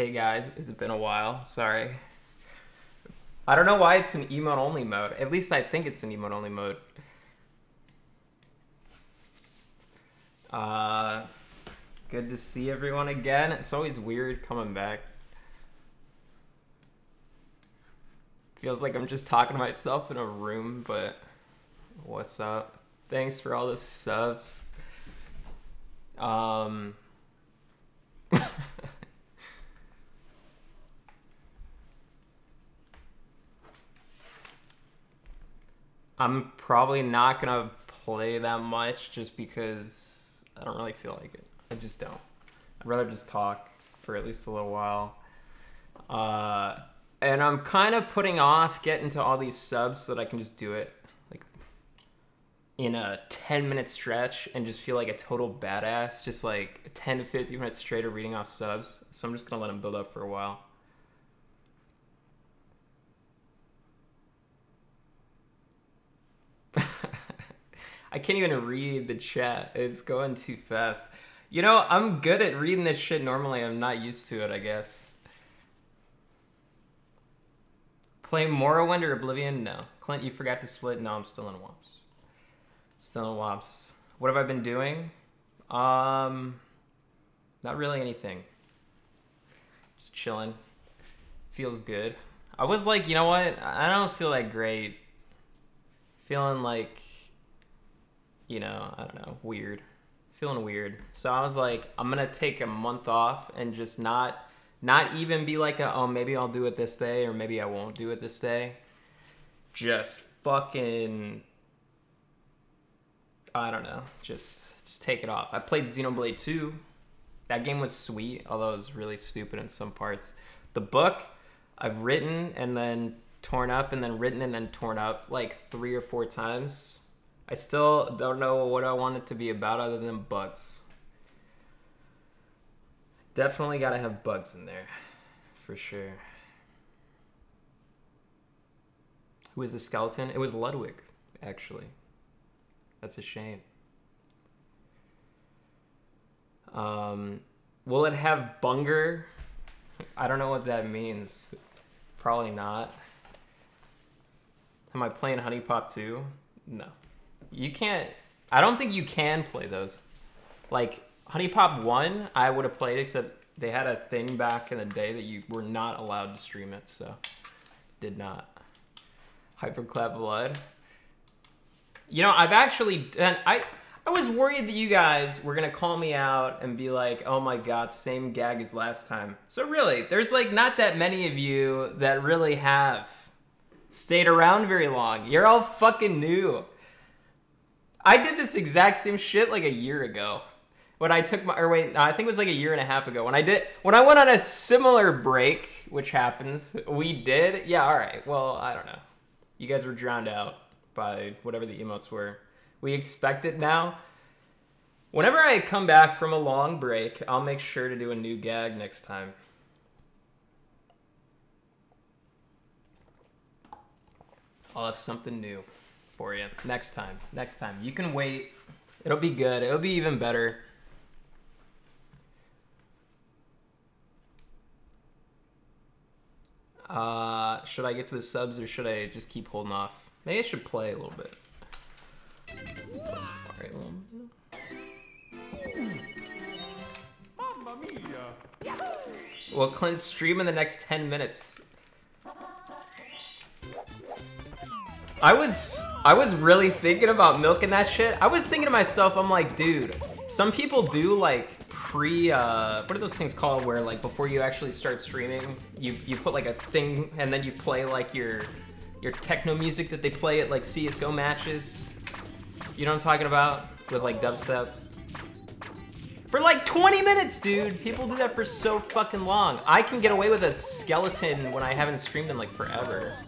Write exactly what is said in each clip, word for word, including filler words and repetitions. Hey guys, it's been a while, sorry. I don't know why it's an emote only mode. At least I think it's an emote only mode. Uh, good to see everyone again. It's always weird coming back. Feels like I'm just talking to myself in a room, but what's up? Thanks for all the subs. Um... I'm probably not gonna play that much just because I don't really feel like it. I just don't. I'd rather just talk for at least a little while. Uh, and I'm kind of putting off getting to all these subs so that I can just do it like in a ten minute stretch and just feel like a total badass, just like ten to fifteen minutes straight of reading off subs. So I'm just gonna let them build up for a while. I can't even read the chat. It's going too fast. You know, I'm good at reading this shit normally. I'm not used to it, I guess. Play Morrowind or Oblivion? No. Clint, you forgot to split? No, I'm still in W A Ps. Still in W A Ps. What have I been doing? Um, not really anything. Just chilling. Feels good. I was like, you know what? I don't feel that great. Feeling like... you know, I don't know, weird, feeling weird. So I was like, I'm gonna take a month off and just not, not even be like, a, oh, maybe I'll do it this day or maybe I won't do it this day. Just fucking, I don't know, just, just take it off. I played Xenoblade two. That game was sweet, although it was really stupid in some parts. The book, I've written and then torn up and then written and then torn up like three or four times. I still don't know what I want it to be about other than bugs. Definitely gotta have bugs in there, for sure. Who is the skeleton? It was Ludwig, actually. That's a shame. Um, will it have bunger? I don't know what that means. Probably not. Am I playing Honey Pop too? No. You can't, I don't think you can play those. Like, Honey Pop one, I would have played, except they had a thing back in the day that you were not allowed to stream it, so did not. Hyperclap Blood. You know, I've actually done, I, I was worried that you guys were gonna call me out and be like, oh my god, same gag as last time. So really, there's like not that many of you that really have stayed around very long. You're all fucking new. I did this exact same shit like a year ago when I took my, or wait, no, I think it was like a year and a half ago when I did, when I went on a similar break, which happens, we did. Yeah, all right. Well, I don't know. You guys were drowned out by whatever the emotes were. We expect it now. Whenever I come back from a long break, I'll make sure to do a new gag next time. I'll have something new for you next time. Next time you can wait. It'll be good. It'll be even better. Uh, should I get to the subs or should I just keep holding off? Maybe I should play a little bit. Sorry, a little bit. Mamma mia. Well, Clint's stream in the next ten minutes. I was I was really thinking about milking that shit. I was thinking to myself, I'm like, dude, some people do like pre, uh, what are those things called where like before you actually start streaming, you, you put like a thing and then you play like your your techno music that they play at like C S G O matches. You know what I'm talking about? With like dubstep. For like twenty minutes, dude. People do that for so fucking long. I can get away with a skeleton when I haven't streamed in like forever.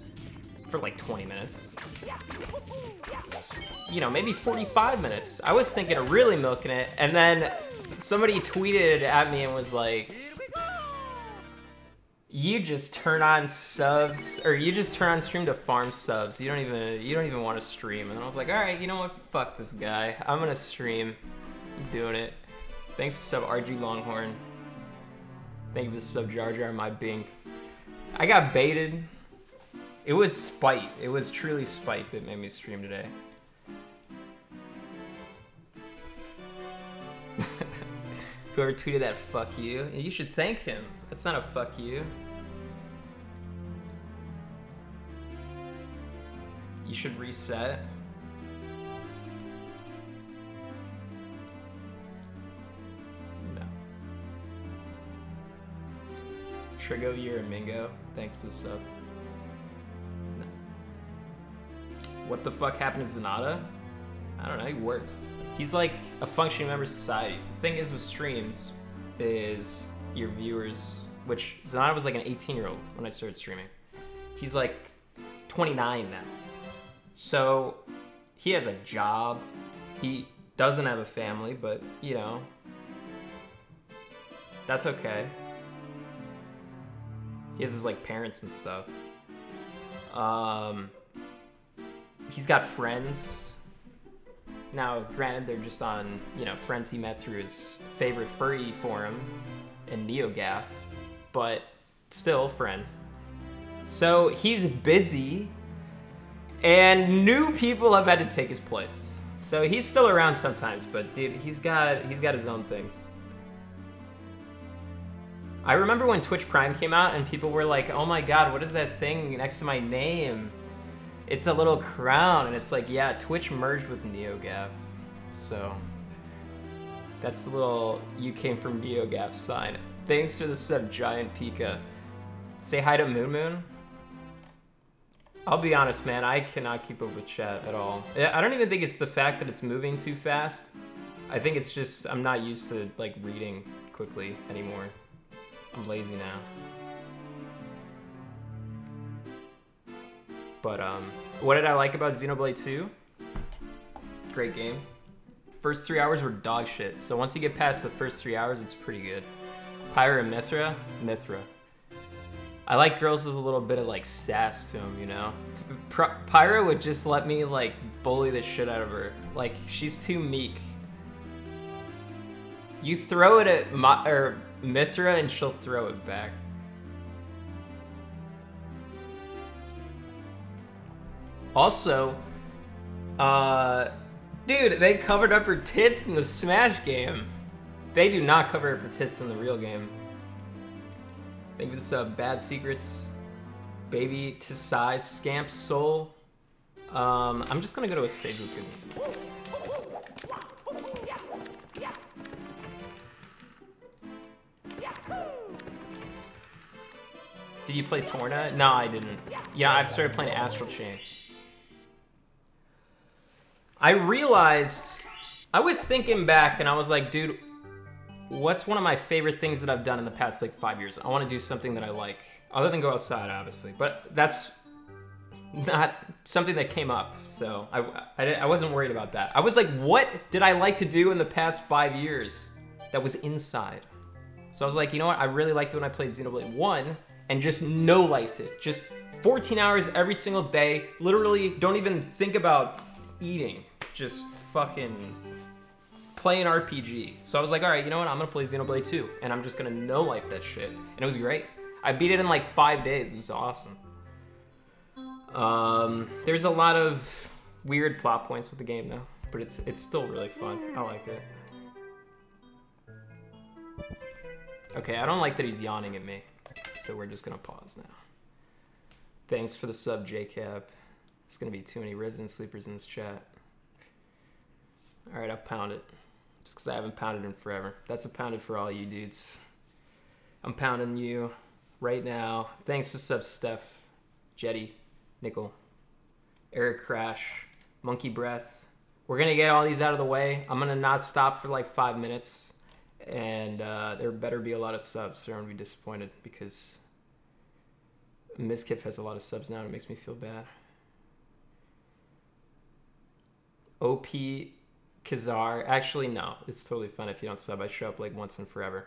For like twenty minutes. It's, you know, maybe forty-five minutes. I was thinking of really milking it, and then somebody tweeted at me and was like, you just turn on subs, or you just turn on stream to farm subs. You don't even, you don't even want to stream. And I was like, all right, you know what? Fuck this guy. I'm gonna stream. I'm doing it. Thanks to sub R G Longhorn. Thank you for the sub, Jar Jar, my bink. I got baited. It was spite. It was truly spite that made me stream today. Whoever tweeted that, fuck you. You should thank him. That's not a fuck you. You should reset. No. Trigo, you're a Mingo. Thanks for the sub. No. What the fuck happened to Zanata? I don't know, he works. He's like a functioning member of society. The thing is with streams is your viewers, which Zanata was like an eighteen year old when I started streaming. He's like twenty-nine now. So he has a job. He doesn't have a family, but you know, that's okay. He has his like parents and stuff. Um, he's got friends. Now, granted, they're just on, you know, friends he met through his favorite furry forum and NeoGAF, but still friends. So he's busy, and new people have had to take his place. So he's still around sometimes, but dude, he's got he's got his own things. I remember when Twitch Prime came out, and people were like, "Oh my God, what is that thing next to my name?" It's a little crown, and it's like, yeah, Twitch merged with NeoGAF, so that's the little "you came from NeoGAF" sign. Thanks for the sub, Giant Pika. Say hi to Moon Moon. I'll be honest, man, I cannot keep up with chat at all. I don't even think it's the fact that it's moving too fast. I think it's just I'm not used to like reading quickly anymore. I'm lazy now. But um, what did I like about Xenoblade two? Great game. First three hours were dog shit. So once you get past the first three hours, it's pretty good. Pyra and Mythra, Mythra. I like girls with a little bit of like sass to them, you know? P Pyra would just let me like bully the shit out of her. Like, she's too meek. You throw it at my, or Mythra and she'll throw it back. Also, uh, dude, they covered up her tits in the Smash game. They do not cover up her tits in the real game. Thank you for the sub, Bad Secrets, Baby to Size, Scamp Soul. Um, I'm just gonna go to a stage with good music. Did you play Torna? No, I didn't. Yeah, I've started playing Astral Chain. I realized, I was thinking back and I was like, dude, what's one of my favorite things that I've done in the past like five years? I want to do something that I like, other than go outside, obviously, but that's not something that came up. So I, I, I wasn't worried about that. I was like, what did I like to do in the past five years that was inside? So I was like, you know what? I really liked it when I played Xenoblade one and just no-lifed it. Just fourteen hours every single day. Literally don't even think about eating. Just fucking play an R P G. So I was like, all right, you know what? I'm gonna play Xenoblade two, and I'm just gonna no life that shit. And it was great. I beat it in like five days. It was awesome. Um, there's a lot of weird plot points with the game though, but it's it's still really fun. I liked it. Okay, I don't like that he's yawning at me, so we're just gonna pause now. Thanks for the sub, J Cap. It's gonna be too many resident sleepers in this chat. All right, I'll pound it. Just because I haven't pounded in forever. That's a pounded for all you dudes. I'm pounding you right now. Thanks for sub, Steph, Jetty, Nickel, Eric Crash, Monkey Breath. We're gonna get all these out of the way. I'm gonna not stop for like five minutes. And uh, there better be a lot of subs or I'm gonna be disappointed because Mizkif has a lot of subs now and it makes me feel bad. O P Kazar. Actually, no. It's totally fun if you don't sub. I show up like once and forever.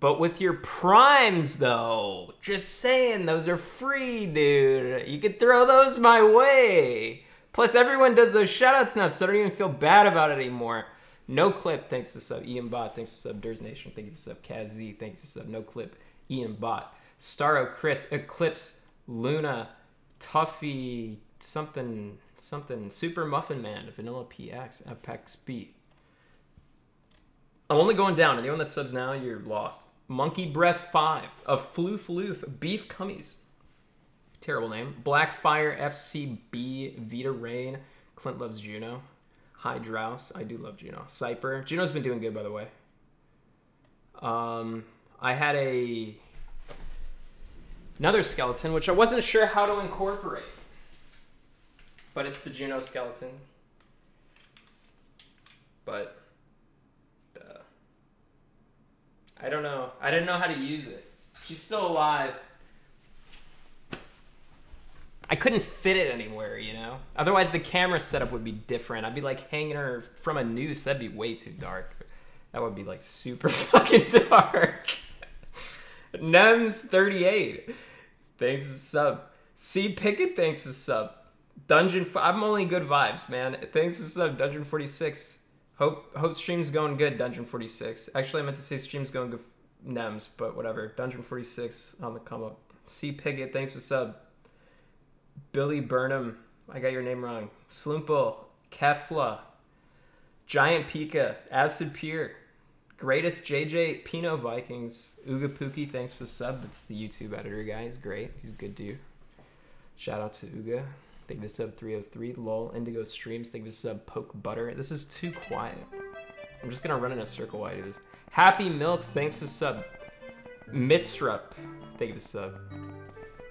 But with your primes, though, just saying, those are free, dude. You could throw those my way. Plus, everyone does those shoutouts now, so I don't even feel bad about it anymore. No Clip, thanks for sub. Ian Bot, thanks for sub. Durs Nation, thank you for sub. Kaz Z, thank you for sub. No Clip, Ian Bot. Starro Chris, Eclipse, Luna, Tuffy, something, something. Super Muffin Man, Vanilla P X, Apex B. I'm only going down. Anyone that subs now, you're lost. Monkey Breath five, a Floof Loof, Beef Cummies. Terrible name. Blackfire F C B, Vita Rain, Clint loves Juno. Hi Drouse, I do love Juno. Cyper, Juno's been doing good by the way. Um, I had a another skeleton which I wasn't sure how to incorporate, but it's the Juno skeleton. But uh, I don't know. I didn't know how to use it. She's still alive. I couldn't fit it anywhere, you know? Otherwise, the camera setup would be different. I'd be, like, hanging her from a noose. That'd be way too dark. That would be, like, super fucking dark. Nems thirty-eight. Thanks for sub. C. Pickett, thanks for sub. Dungeon... I'm only good vibes, man. Thanks for sub. Dungeon forty-six. Hope hope stream's going good, Dungeon forty-six. Actually, I meant to say stream's going good, Nems, but whatever. Dungeon forty-six on the come up. C. Pickett, thanks for sub. Billy Burnham, I got your name wrong. Slumple, Kefla, Giant Pika, Acid Pure, Greatest J J, Pino Vikings, Uga Pookie, thanks for the sub. That's the YouTube editor, guys. Great. He's a good dude. Shout out to Uga. Thank you for sub three oh three. Lol, Indigo Streams. Thank you for sub Poke Butter. This is too quiet. I'm just going to run in a circle while I do this. Happy Milks, thanks for sub. Mythra, thank you for sub.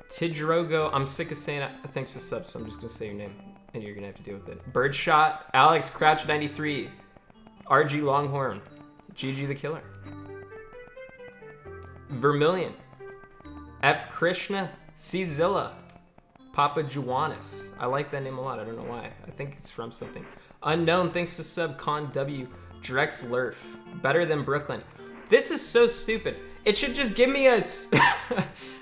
Tidrogo, I'm sick of saying I thanks for subs, so I'm just gonna say your name and you're gonna have to deal with it. Birdshot, Alex Crouch ninety-three, R G Longhorn, G G the Killer, Vermilion, F Krishna, Czilla, Papa Juanis. I like that name a lot. I don't know why. I think it's from something. Unknown, thanks for sub. Con W, Drex Lurf, Better Than Brooklyn. This is so stupid. It should just give me a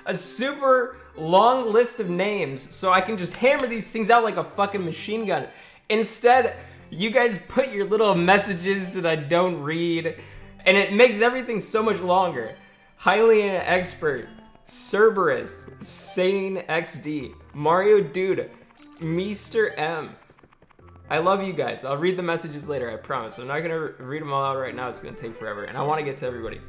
a super long list of names so I can just hammer these things out like a fucking machine gun. Instead, you guys put your little messages that I don't read, and it makes everything so much longer. Highly an Expert, Cerberus, Sane X D, Mario Dude, Meester M. I love you guys. I'll read the messages later, I promise. I'm not gonna read them all out right now. It's gonna take forever, and I wanna get to everybody.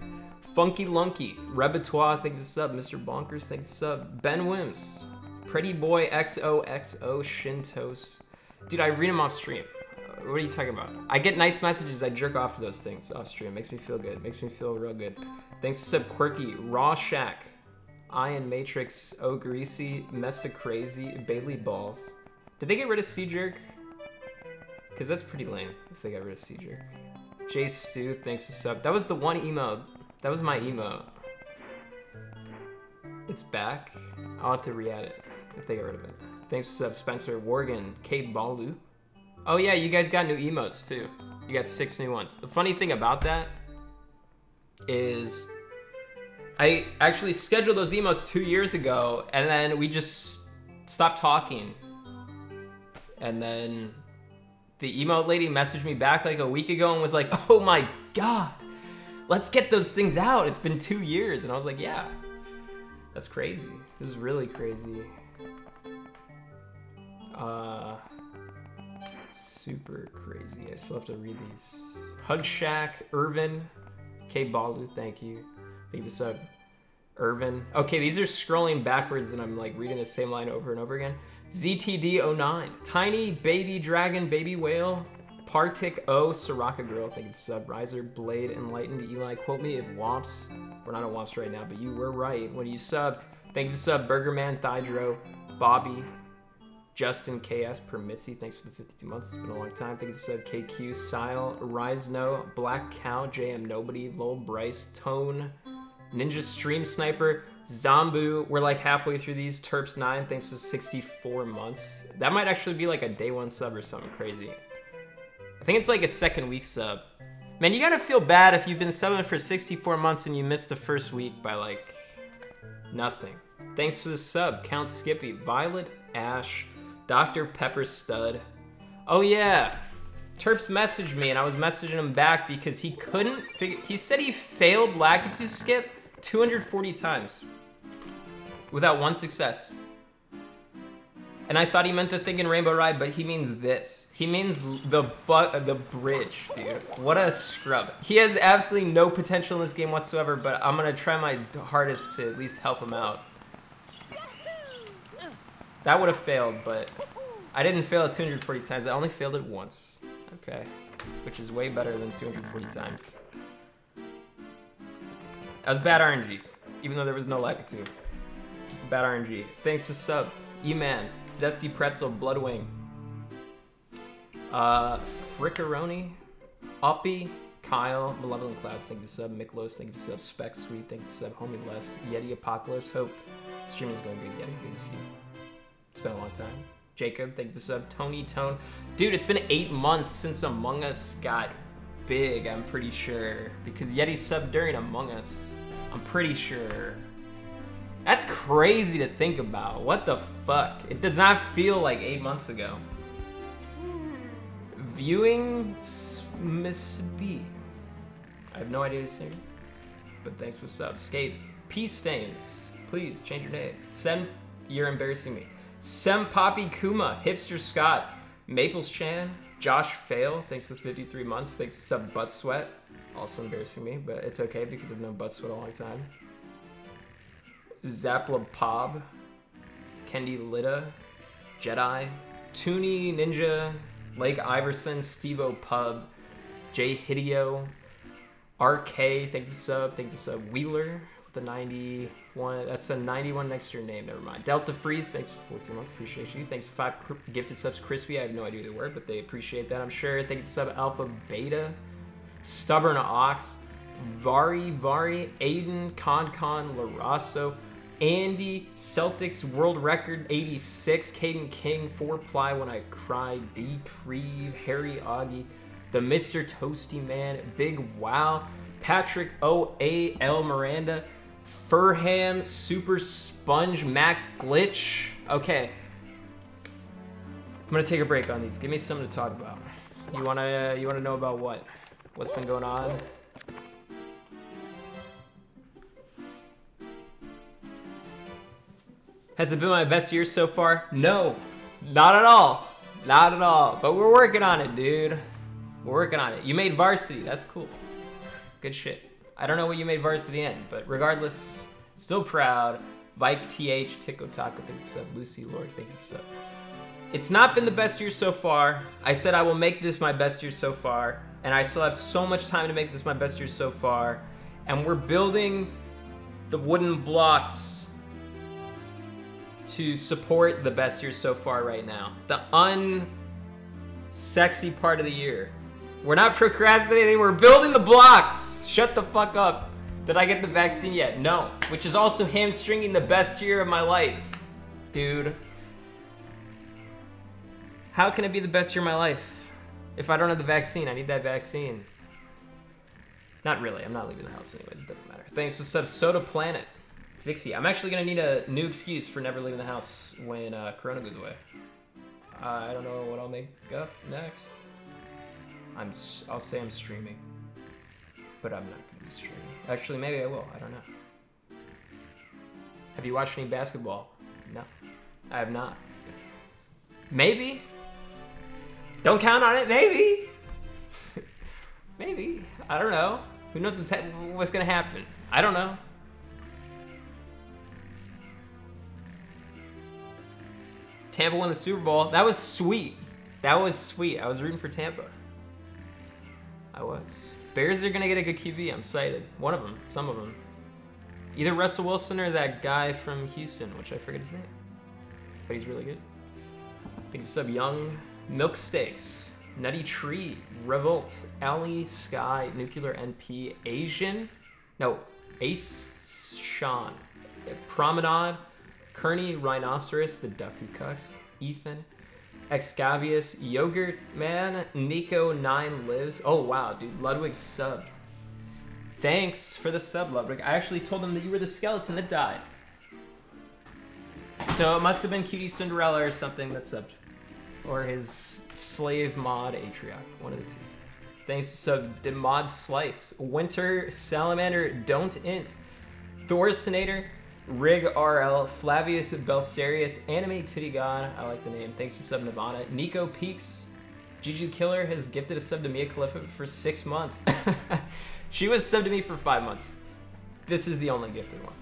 Funky Lunky, Repertoire, thank you for sub. Mister Bonkers, thank you for sub. Ben Wims, Pretty Boy X O X O, Shintos. Dude, I read them off stream. What are you talking about? I get nice messages, I jerk off to those things off stream. Makes me feel good, makes me feel real good. Thanks for sub. Quirky, Raw Shack, Iron Matrix, O Greasy, Mesa Crazy, Bailey Balls. Did they get rid of cJerk? Because that's pretty lame if they got rid of cJerk. Jay Stu, thanks for sub. That was the one emote. That was my emote. It's back. I'll have to re-add it if they get rid of it. Thanks for sub. Spencer, Worgan, Kate Balu. Oh yeah, you guys got new emotes too. You got six new ones. The funny thing about that is I actually scheduled those emotes two years ago and then we just stopped talking. And then the emote lady messaged me back like a week ago and was like, oh my God. Let's get those things out. It's been two years. And I was like, yeah, that's crazy. This is really crazy. Uh, super crazy. I still have to read these. Hug Shack, Irvin, K Balu, thank you. Thank you for sub, Irvin. Okay, these are scrolling backwards and I'm like reading the same line over and over again. Z T D zero nine, Tiny Baby Dragon, Baby Whale. Partic O, Soraka Girl, thank you for sub. Riser, Blade, Enlightened, Eli, quote me if W A Ps. We're not at W A Ps right now, but you were right. What do you sub? Thank you for sub. Burgerman, Thydro, Bobby, Justin K S, Permitsy, thanks for the fifty-two months. It's been a long time. Thank you for sub. K Q, Sile, Risno, Black Cow, J M Nobody, Lol Bryce, Tone, Ninja Stream Sniper, Zombu. We're like halfway through these. Terps nine, thanks for sixty-four months. That might actually be like a day one sub or something crazy. I think it's like a second week sub. Man, you gotta feel bad if you've been subbing for sixty-four months and you missed the first week by like nothing. Thanks for the sub, Count Skippy, Violet Ash, Doctor Pepper Stud. Oh yeah, Terps messaged me and I was messaging him back because he couldn't figure, he said he failed Lakitu skip two hundred forty times without one success. And I thought he meant the thing in Rainbow Ride, but he means this. He means the bu the bridge, dude. What a scrub. He has absolutely no potential in this game whatsoever, but I'm gonna try my hardest to at least help him out. That would have failed, but I didn't fail it two hundred forty times. I only failed it once. Okay, which is way better than two hundred forty times. That was bad R N G, even though there was no Lakitu. Bad R N G. Thanks to sub, E-Man, Zesty Pretzel, Bloodwing, uh, Frickaroni, Uppy, Kyle, Malevolent Clouds, thank you sub, Miklos, thank you sub, Spec Sweet, thank you sub, Homie Less, Yeti Apocalypse, Hope, streaming's going good, Yeti, good to see you. It's been a long time. Jacob, thank you sub, Tony Tone, dude, it's been eight months since Among Us got big, I'm pretty sure, because Yeti subbed during Among Us, I'm pretty sure. That's crazy to think about. What the fuck? It does not feel like eight months ago. Viewing Miss B. I have no idea to sing, but thanks for sub. Skate. Peace Stains. Please change your name. Sen, you're embarrassing me. Sem Poppy Kuma. Hipster Scott. Maples Chan. Josh Fail. Thanks for fifty-three months. Thanks for sub. Butt Sweat. Also embarrassing me, but it's okay because I've known Butt Sweat a long time. Zapla Pob, Kendi Litta, Jedi, Toonie Ninja, Lake Iverson, Stevo Pub, J Hideo, R K, thank you sub, thank you sub, Wheeler, with the ninety-one, that's a ninety-one next to your name, never mind. Delta Freeze, thanks for fourteen months, appreciate you. Thanks for five gifted subs, Crispy, I have no idea the word, but they appreciate that, I'm sure. Thank you sub, Alpha Beta, Stubborn Ox, Vari Vari, Aiden, Concon, LaRasso, Andy, Celtics, World Record eighty-six, Caden King, Four Ply When I Cry, D Creve, Harry Augie, The Mister Toasty Man, Big Wow, Patrick O A, L Miranda, Furham, Super Sponge, Mac Glitch. Okay. I'm gonna take a break on these. Give me something to talk about. You wanna, you wanna know about what? What's been going on? Has it been my best year so far? No, not at all, not at all. But we're working on it, dude. We're working on it. You made varsity, that's cool. Good shit. I don't know what you made varsity in, but regardless, still proud. Vike T H, Tico Taco, thank you sub. Lucy Lord, thank you sub. It's not been the best year so far. I said I will make this my best year so far, and I still have so much time to make this my best year so far. And we're building the wooden blocks to support the best year so far right now. The unsexy part of the year. We're not procrastinating, we're building the blocks. Shut the fuck up. Did I get the vaccine yet? No, which is also hamstringing the best year of my life, dude. How can it be the best year of my life if I don't have the vaccine? I need that vaccine. Not really, I'm not leaving the house anyways, it doesn't matter. Thanks for sub, Soda Planet. Zixi, I'm actually gonna need a new excuse for never leaving the house when uh, Corona goes away. Uh, I don't know what I'll make up next. I'm, I'll say I'm streaming, but I'm not gonna be streaming. Actually, maybe I will, I don't know. Have you watched any basketball? No, I have not. Maybe, don't count on it, maybe. Maybe, I don't know. Who knows what's, ha what's gonna happen? I don't know. Tampa won the Super Bowl. That was sweet. That was sweet. I was rooting for Tampa. I was. Bears are going to get a good Q B. I'm excited. One of them. Some of them. Either Russell Wilson or that guy from Houston, which I forget his name. But he's really good. I think it's sub Young. Milk Steaks. Nutty Tree. Revolt. Alley Sky. Nuclear N P. Asian. No. Ace Sean. Promenade. Kearney, Rhinoceros, The Duck Who Cucks, Ethan, Excavius, Yogurt Man, Nico Nine Lives. Oh wow, dude, Ludwig subbed. Thanks for the sub, Ludwig. I actually told them that you were the skeleton that died. So it must have been Cutie Cinderella or something that subbed. Or his Slave Mod Atrioc, one of the two. Thanks to sub to Mod Slice, Winter Salamander, Don't Int, Thorcinator, Rig R L, Flavius Belsarius, Anime Titty God, I like the name. Thanks to sub Nirvana, Nico Peaks. Gigi Killer has gifted a sub to Mia Khalifa for six months. She was sub to me for five months. This is the only gifted one.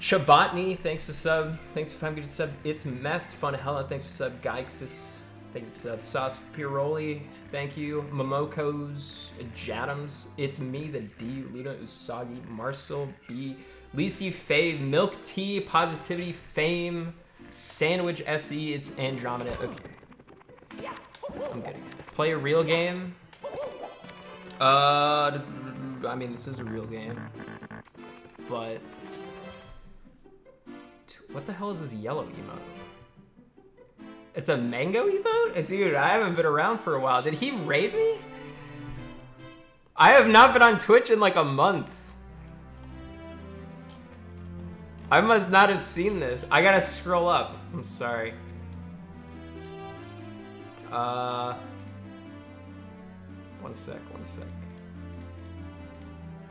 Chabatni, thanks for sub. Thanks for five gifted subs. It's Meth, Funahella, thanks for sub. Gyxis, thanks for sub. Sauce Piroli, thank you. Momokos, Jadams, It's Me, The D, Luna Usagi, Marcel B, Lisi Fave, Milk Tea, Positivity, Fame, Sandwich S E, It's Andromeda. Okay. I'm good again. Play a real game? Uh, I mean, this is a real game. But... What the hell is this yellow emote? It's a Mango emote? Dude, I haven't been around for a while. Did he raid me? I have not been on Twitch in like a month. I must not have seen this. I gotta scroll up. I'm sorry. Uh, one sec, one sec.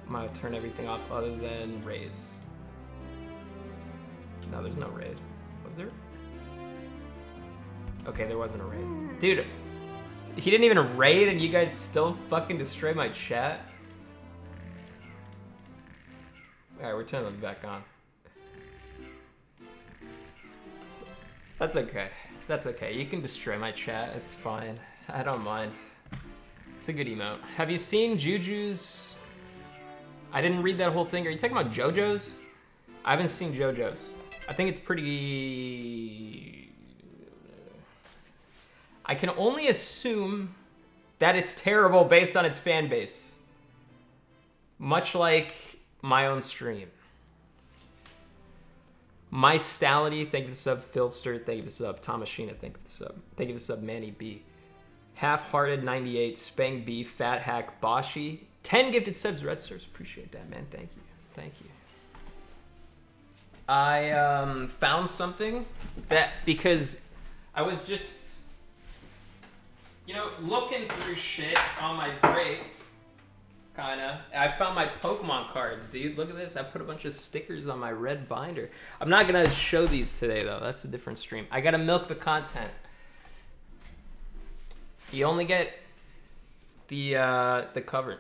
I'm gonna turn everything off other than raids. No, there's no raid. Was there? Okay, there wasn't a raid. Dude, he didn't even raid and you guys still fucking destroy my chat? Alright, we're turning them back on. That's okay. That's okay, you can destroy my chat, it's fine. I don't mind. It's a good emote. Have you seen Juju's? I didn't read that whole thing. Are you talking about JoJo's? I haven't seen JoJo's. I think it's pretty... I can only assume that it's terrible based on its fan base. Much like my own stream. My Stality, thank you for the sub. Filster, thank you for the sub. Tomashina, thank you for the sub. Thank you for the sub. Manny B. Half-Hearted ninety-eight, Spang B, Fat Hack, Boshi. ten gifted subs, Red Stars. Appreciate that, man. Thank you. Thank you. I um, found something that, because I was just, you know, looking through shit on my break, kinda. I found my Pokemon cards, dude. Look at this. I put a bunch of stickers on my red binder. I'm not gonna show these today, though. That's a different stream. I gotta milk the content. You only get the uh, the cover.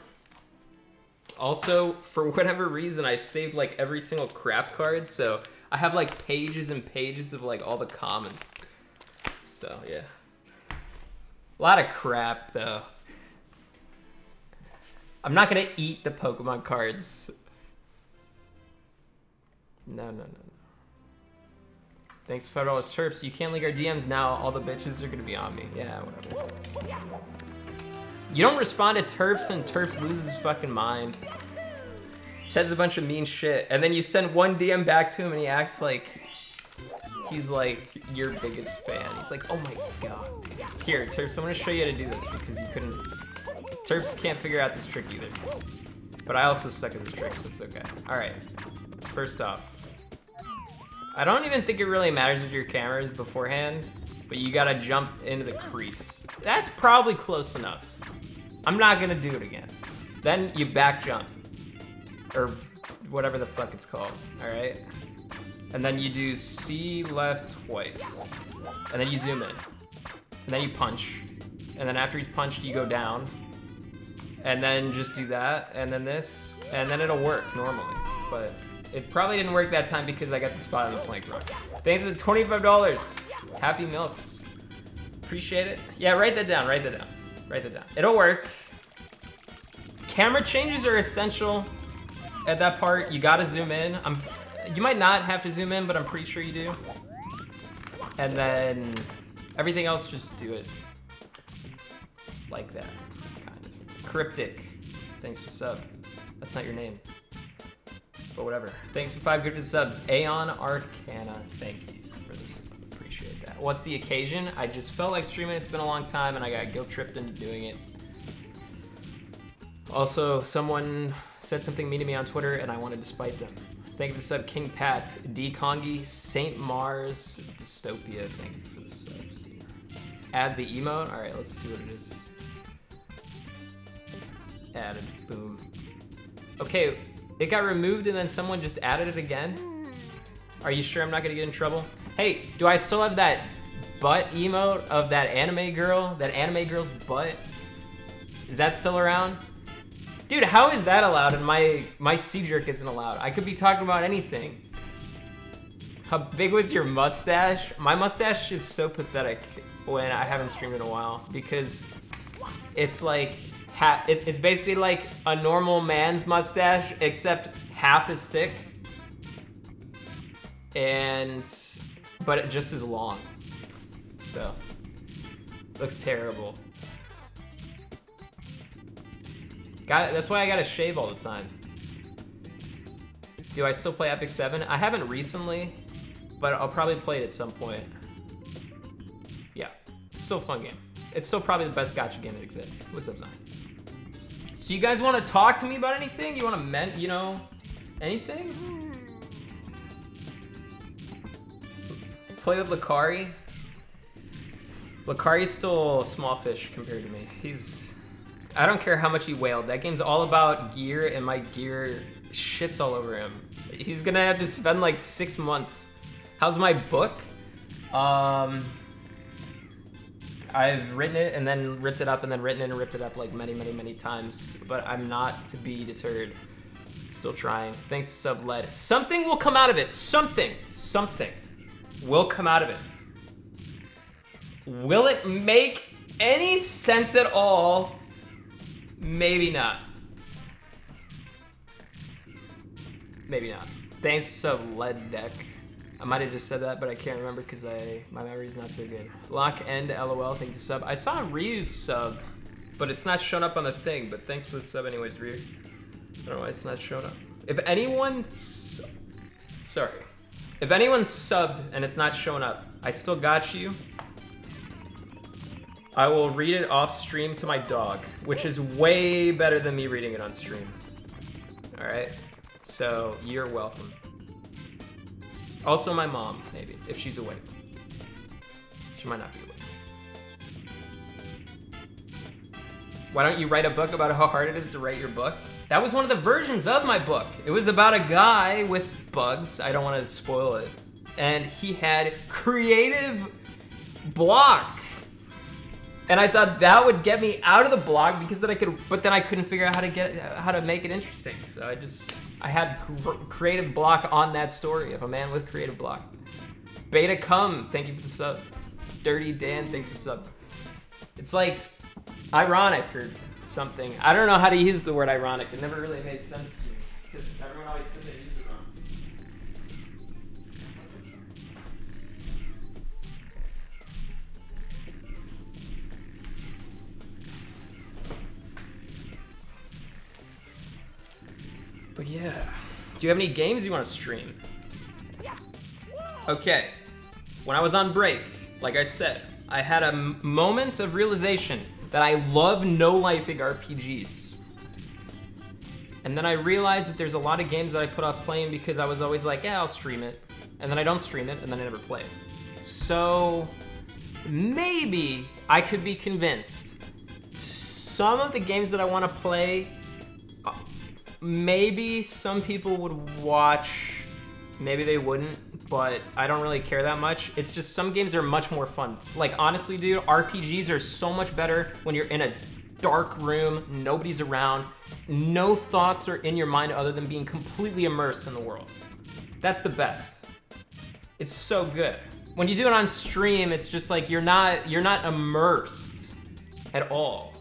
Also, for whatever reason, I saved like every single crap card, so I have like pages and pages of like all the commons. So yeah, a lot of crap though. I'm not gonna eat the Pokemon cards. No, no, no, no. Thanks for five dollars, Terps. You can't leak our D Ms now. All the bitches are gonna be on me. Yeah, whatever. You don't respond to Terps and Terps loses his fucking mind. Says a bunch of mean shit. And then you send one D M back to him and he acts like he's like your biggest fan. He's like, oh my god. Here, Terps, I'm gonna show you how to do this because you couldn't. Terps can't figure out this trick either. But I also suck at this trick, so it's okay. Alright. First off, I don't even think it really matters with your cameras beforehand, but you gotta jump into the crease. That's probably close enough. I'm not gonna do it again. Then you back jump. Or whatever the fuck it's called. Alright? And then you do C left twice. And then you zoom in. And then you punch. And then after he's punched, you go down. And then just do that, and then this, and then it'll work normally. But it probably didn't work that time because I got the spot on the plank rock. Thanks for the twenty-five dollars. Happy Milks. Appreciate it. Yeah, write that down, write that down. Write that down. It'll work. Camera changes are essential at that part. You gotta zoom in. I'm, you might not have to zoom in, but I'm pretty sure you do. And then everything else, just do it like that. Cryptic, thanks for sub. That's not your name, but whatever. Thanks for five gifted subs. Aeon Arcana, thank you for this. Appreciate that. What's the occasion? I just felt like streaming. It's been a long time, and I got guilt tripped into doing it. Also, someone said something mean to me on Twitter, and I wanted to spite them. Thank you for the sub, King Pat, D Kongi, Saint Mars, Dystopia. Thank you for the subs. Add the emote? Alright, let's see what it is. Added. Boom. Okay, it got removed and then someone just added it again? Are you sure I'm not gonna get in trouble? Hey, do I still have that butt emote of that anime girl? That anime girl's butt? Is that still around? Dude, how is that allowed and my my cJerk isn't allowed? I could be talking about anything. How big was your mustache? My mustache is so pathetic when I haven't streamed in a while because it's like, ha it, it's basically like a normal man's mustache except half as thick and, but it just as long. So, looks terrible. Got it. That's why I gotta shave all the time. Do I still play Epic Seven? I haven't recently, but I'll probably play it at some point. Yeah, it's still a fun game. It's still probably the best gacha game that exists. What's up, Zion? So you guys want to talk to me about anything? You want to men, you know, anything? Play with Lucari. Lucari's still a small fish compared to me. He's, I don't care how much he wailed. That game's all about gear, and my gear shits all over him. He's gonna have to spend like six months. How's my book? Um, I've written it and then ripped it up and then written it and ripped it up like many, many, many times. But I'm not to be deterred. Still trying. Thanks to Sublet. Something will come out of it. Something. Something will come out of it. Will it make any sense at all? Maybe not. Maybe not. Thanks to some lead deck. I might have just said that, but I can't remember because I my memory's not so good. Lock end L O L, thank you for sub. I saw Ryu's sub, but it's not shown up on the thing, but thanks for the sub anyways, Ryu. I don't know why it's not shown up. If anyone, su sorry. If anyone subbed and it's not shown up, I still got you. I will read it off stream to my dog, which is way better than me reading it on stream. All right. So, you're welcome. Also my mom, maybe, if she's awake. She might not be awake. Why don't you write a book about how hard it is to write your book? That was one of the versions of my book. It was about a guy with bugs. I don't want to spoil it. And he had creative block. And I thought that would get me out of the blog because then I could, but then I couldn't figure out how to get, how to make it interesting. So I just, I had cr creative block on that story of a man with creative block. Beta Cum, thank you for the sub. Dirty Dan, thanks for the sub. It's like ironic or something. I don't know how to use the word ironic. It never really made sense to me because everyone always says I use it wrong. But yeah, do you have any games you want to stream? Okay, when I was on break, like I said, I had a moment of realization that I love no-lifing R P Gs. And then I realized that there's a lot of games that I put off playing because I was always like, yeah, I'll stream it. And then I don't stream it, and then I never play it. So maybe I could be convinced. Some of the games that I want to play, maybe some people would watch, maybe they wouldn't, but I don't really care that much. It's just some games are much more fun. Like honestly, dude, R P Gs are so much better when you're in a dark room, nobody's around, no thoughts are in your mind other than being completely immersed in the world. That's the best. It's so good. When you do it on stream, it's just like you're not you're not immersed at all.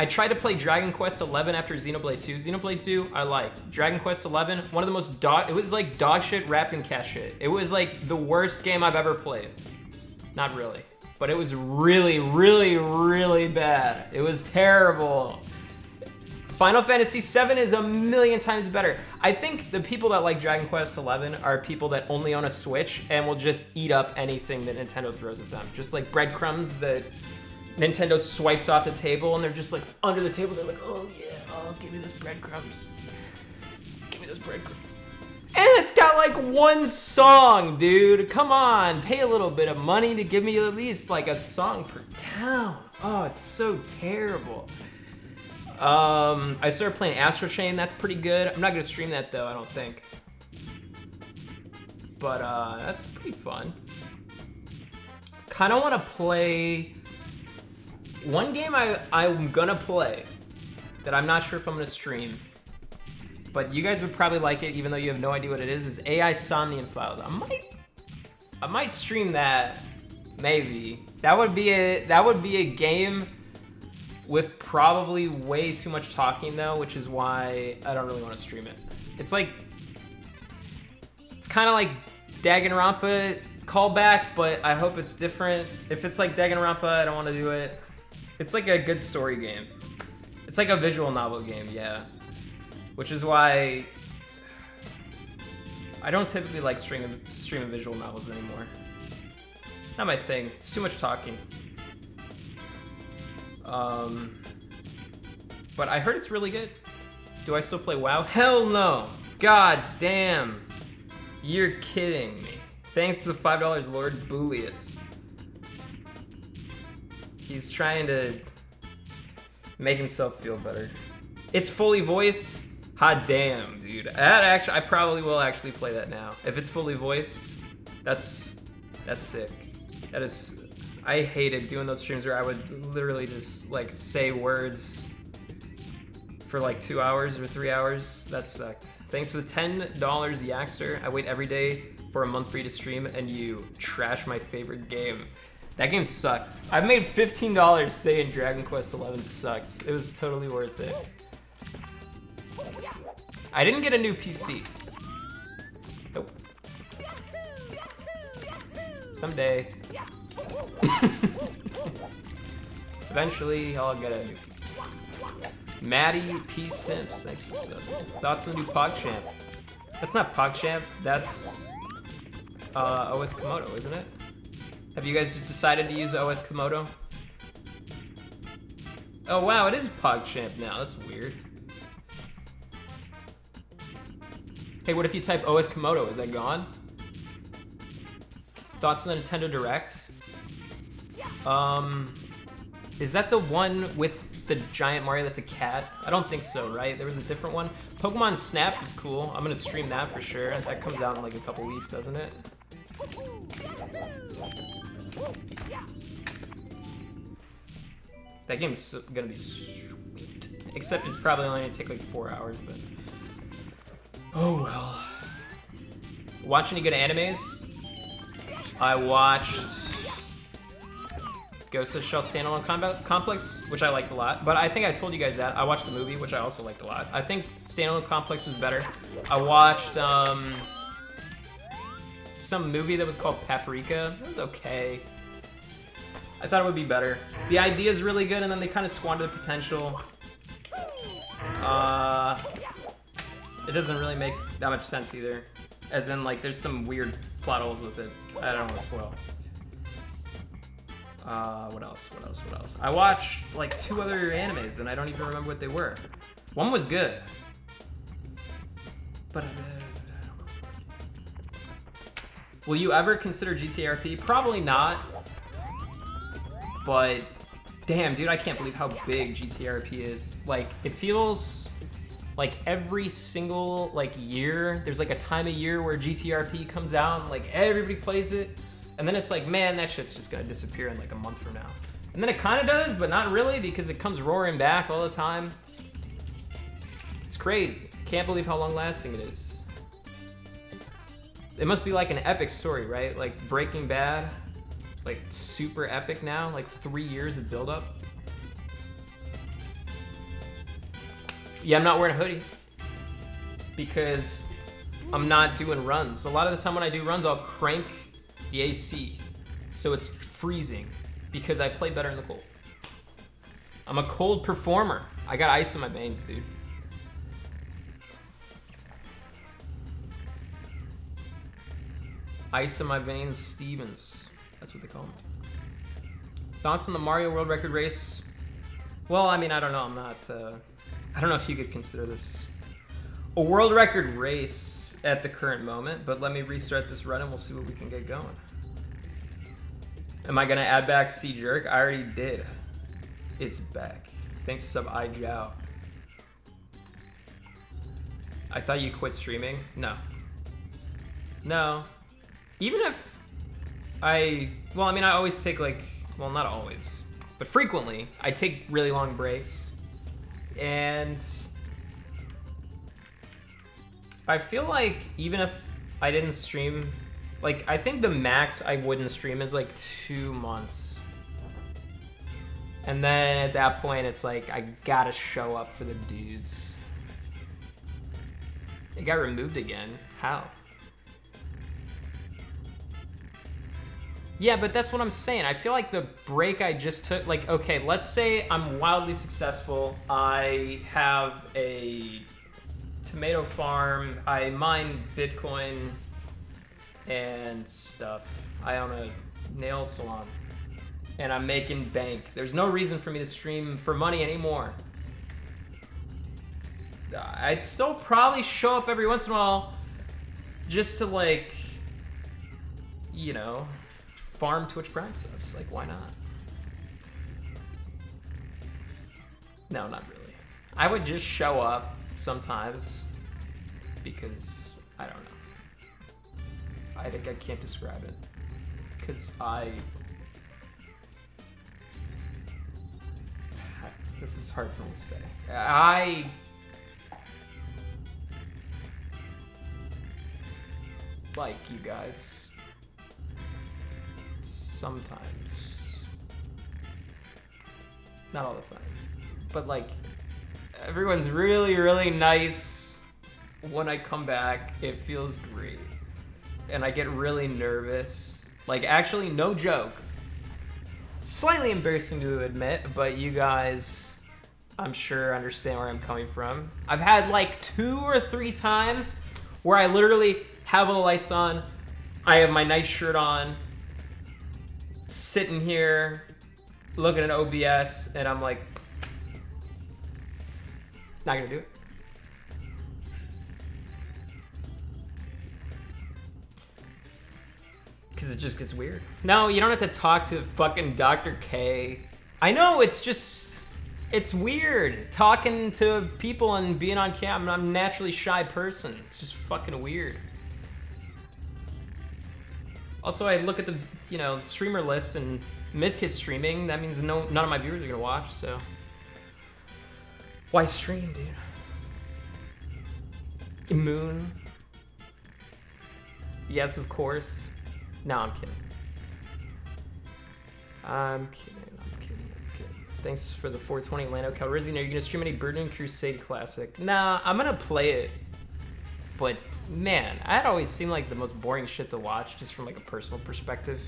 I tried to play Dragon Quest eleven after Xenoblade two. Xenoblade two, I liked. Dragon Quest eleven, one of the most dog, it was like dog shit wrapped in cat shit. It was like the worst game I've ever played. Not really, but it was really, really, really bad. It was terrible. Final Fantasy seven is a million times better. I think the people that like Dragon Quest eleven are people that only own a Switch and will just eat up anything that Nintendo throws at them. Just like breadcrumbs that Nintendo swipes off the table and they're just like under the table. They're like, oh yeah, oh, give me those breadcrumbs. Give me those breadcrumbs. it's got like one song, dude. Come on, pay a little bit of money to give me at least like a song per town. Oh, it's so terrible. Um, I started playing Astral Chain. That's pretty good. I'm not gonna stream that though, I don't think. But uh, that's pretty fun. Kind of want to play. One game I, I'm gonna play that I'm not sure if I'm gonna stream, but you guys would probably like it even though you have no idea what it is, is A I Somnian Files. I might I might stream that, maybe. That would be a that would be a game with probably way too much talking though, which is why I don't really want to stream it. It's like it's kinda like Danganronpa callback, but I hope it's different. If it's like Danganronpa, I don't wanna do it. It's like a good story game. It's like a visual novel game, yeah. Which is why I don't typically like stream of, stream of visual novels anymore. Not my thing. It's too much talking. Um, but I heard it's really good. Do I still play WoW? Hell no! God damn! You're kidding me. Thanks to the five dollars, Lord Boolius. He's trying to make himself feel better. It's fully voiced? Hot damn, dude. That actually, I probably will actually play that now. If it's fully voiced, that's that's sick. That is, I hated doing those streams where I would literally just like say words for like two hours or three hours. That sucked. Thanks for the ten dollars, Yakster. I wait every day for a month for you to stream and you trash my favorite game. That game sucks. I made fifteen dollars saying Dragon Quest eleven sucks. It was totally worth it. I didn't get a new P C. Nope. Someday. Eventually, I'll get a new P C. Maddie P. Sims, thanks for sub. Thoughts on the new PogChamp? That's not PogChamp, that's uh, O S Komodo, isn't it? Have you guys decided to use O S Komodo? Oh wow, it is PogChamp now, that's weird. Hey, what if you type O S Komodo, is that gone? Thoughts on the Nintendo Direct? Um, is that the one with the giant Mario that's a cat? I don't think so, right? There was a different one. Pokemon Snap is cool, I'm gonna stream that for sure. That comes out in like a couple weeks, doesn't it? That game's so, gonna be sweet. Except it's probably only gonna take like four hours, but... Oh well. Watch any good animes? I watched... Ghost of Shell Standalone Combat Complex, which I liked a lot. But I think I told you guys that. I watched the movie, which I also liked a lot. I think Standalone Complex was better. I watched, um... some movie that was called Paprika. It was okay. I thought it would be better. The idea is really good, and then they kind of squander the potential. Uh, it doesn't really make that much sense either. As in, like, there's some weird plot holes with it. I don't want to spoil. Uh, what else? What else? What else? I watched, like, two other animes, and I don't even remember what they were. One was good. But... Will you ever consider G T A R P? Probably not. But damn, dude, I can't believe how big G T A R P is. Like, it feels like every single like year, there's like a time of year where G T A R P comes out and like everybody plays it. And then it's like, man, that shit's just gonna disappear in like a month from now. And then it kinda does, but not really because it comes roaring back all the time. It's crazy. Can't believe how long lasting it is. It must be like an epic story, right? Like Breaking Bad, like super epic now, like three years of buildup. Yeah, I'm not wearing a hoodie because I'm not doing runs. A lot of the time when I do runs, I'll crank the A C so it's freezing because I play better in the cold. I'm a cold performer. I got ice in my veins, dude. Ice in my veins, Stevens. That's what they call him. Thoughts on the Mario World Record race? Well, I mean, I don't know. I'm not. Uh, I don't know if you could consider this a world record race. at the current moment, but let me restart this run and we'll see what we can get going. Am I gonna add back cJerk? I already did. It's back. Thanks for sub iJow. I thought you quit streaming. No. No. Even if I, well, I mean, I always take like, well, not always, but frequently, I take really long breaks, and I feel like even if I didn't stream, like, I think the max I wouldn't stream is like two months. And then at that point, it's like, I gotta show up for the dudes. It got removed again. How? Yeah, but that's what I'm saying. I feel like the break I just took, like, okay, let's say I'm wildly successful. I have a tomato farm. I mine Bitcoin and stuff. I own a nail salon and I'm making bank. There's no reason for me to stream for money anymore. I'd still probably show up every once in a while just to, like, you know, farm Twitch Prime subs. Like, why not? No, not really. I would just show up sometimes because, I don't know. I think I can't describe it because I, this is hard for me to say. I, like you guys, sometimes, not all the time, but like everyone's really, really nice when I come back. It feels great. And I get really nervous. Like, actually, no joke. Slightly embarrassing to admit, but you guys, I'm sure, understand where I'm coming from. I've had like two or three times where I literally have all the lights on, I have my nice shirt on, sitting here, looking at O B S, and I'm like, not gonna do it. Because it just gets weird. No, you don't have to talk to fucking Doctor K. I know, it's just, it's weird. Talking to people and being on cam, I'm a naturally shy person. It's just fucking weird. Also, I look at the, you know, streamer list and Mizkif streaming. That means no, none of my viewers are gonna watch, so. Why stream, dude? Moon. Yes, of course. No, I'm kidding. I'm kidding, I'm kidding, I'm kidding. Thanks for the four twenty, Lando Calrissian. Are you gonna stream any Burning Crusade Classic? Nah, I'm gonna play it. But man, that always seemed like the most boring shit to watch just from like a personal perspective.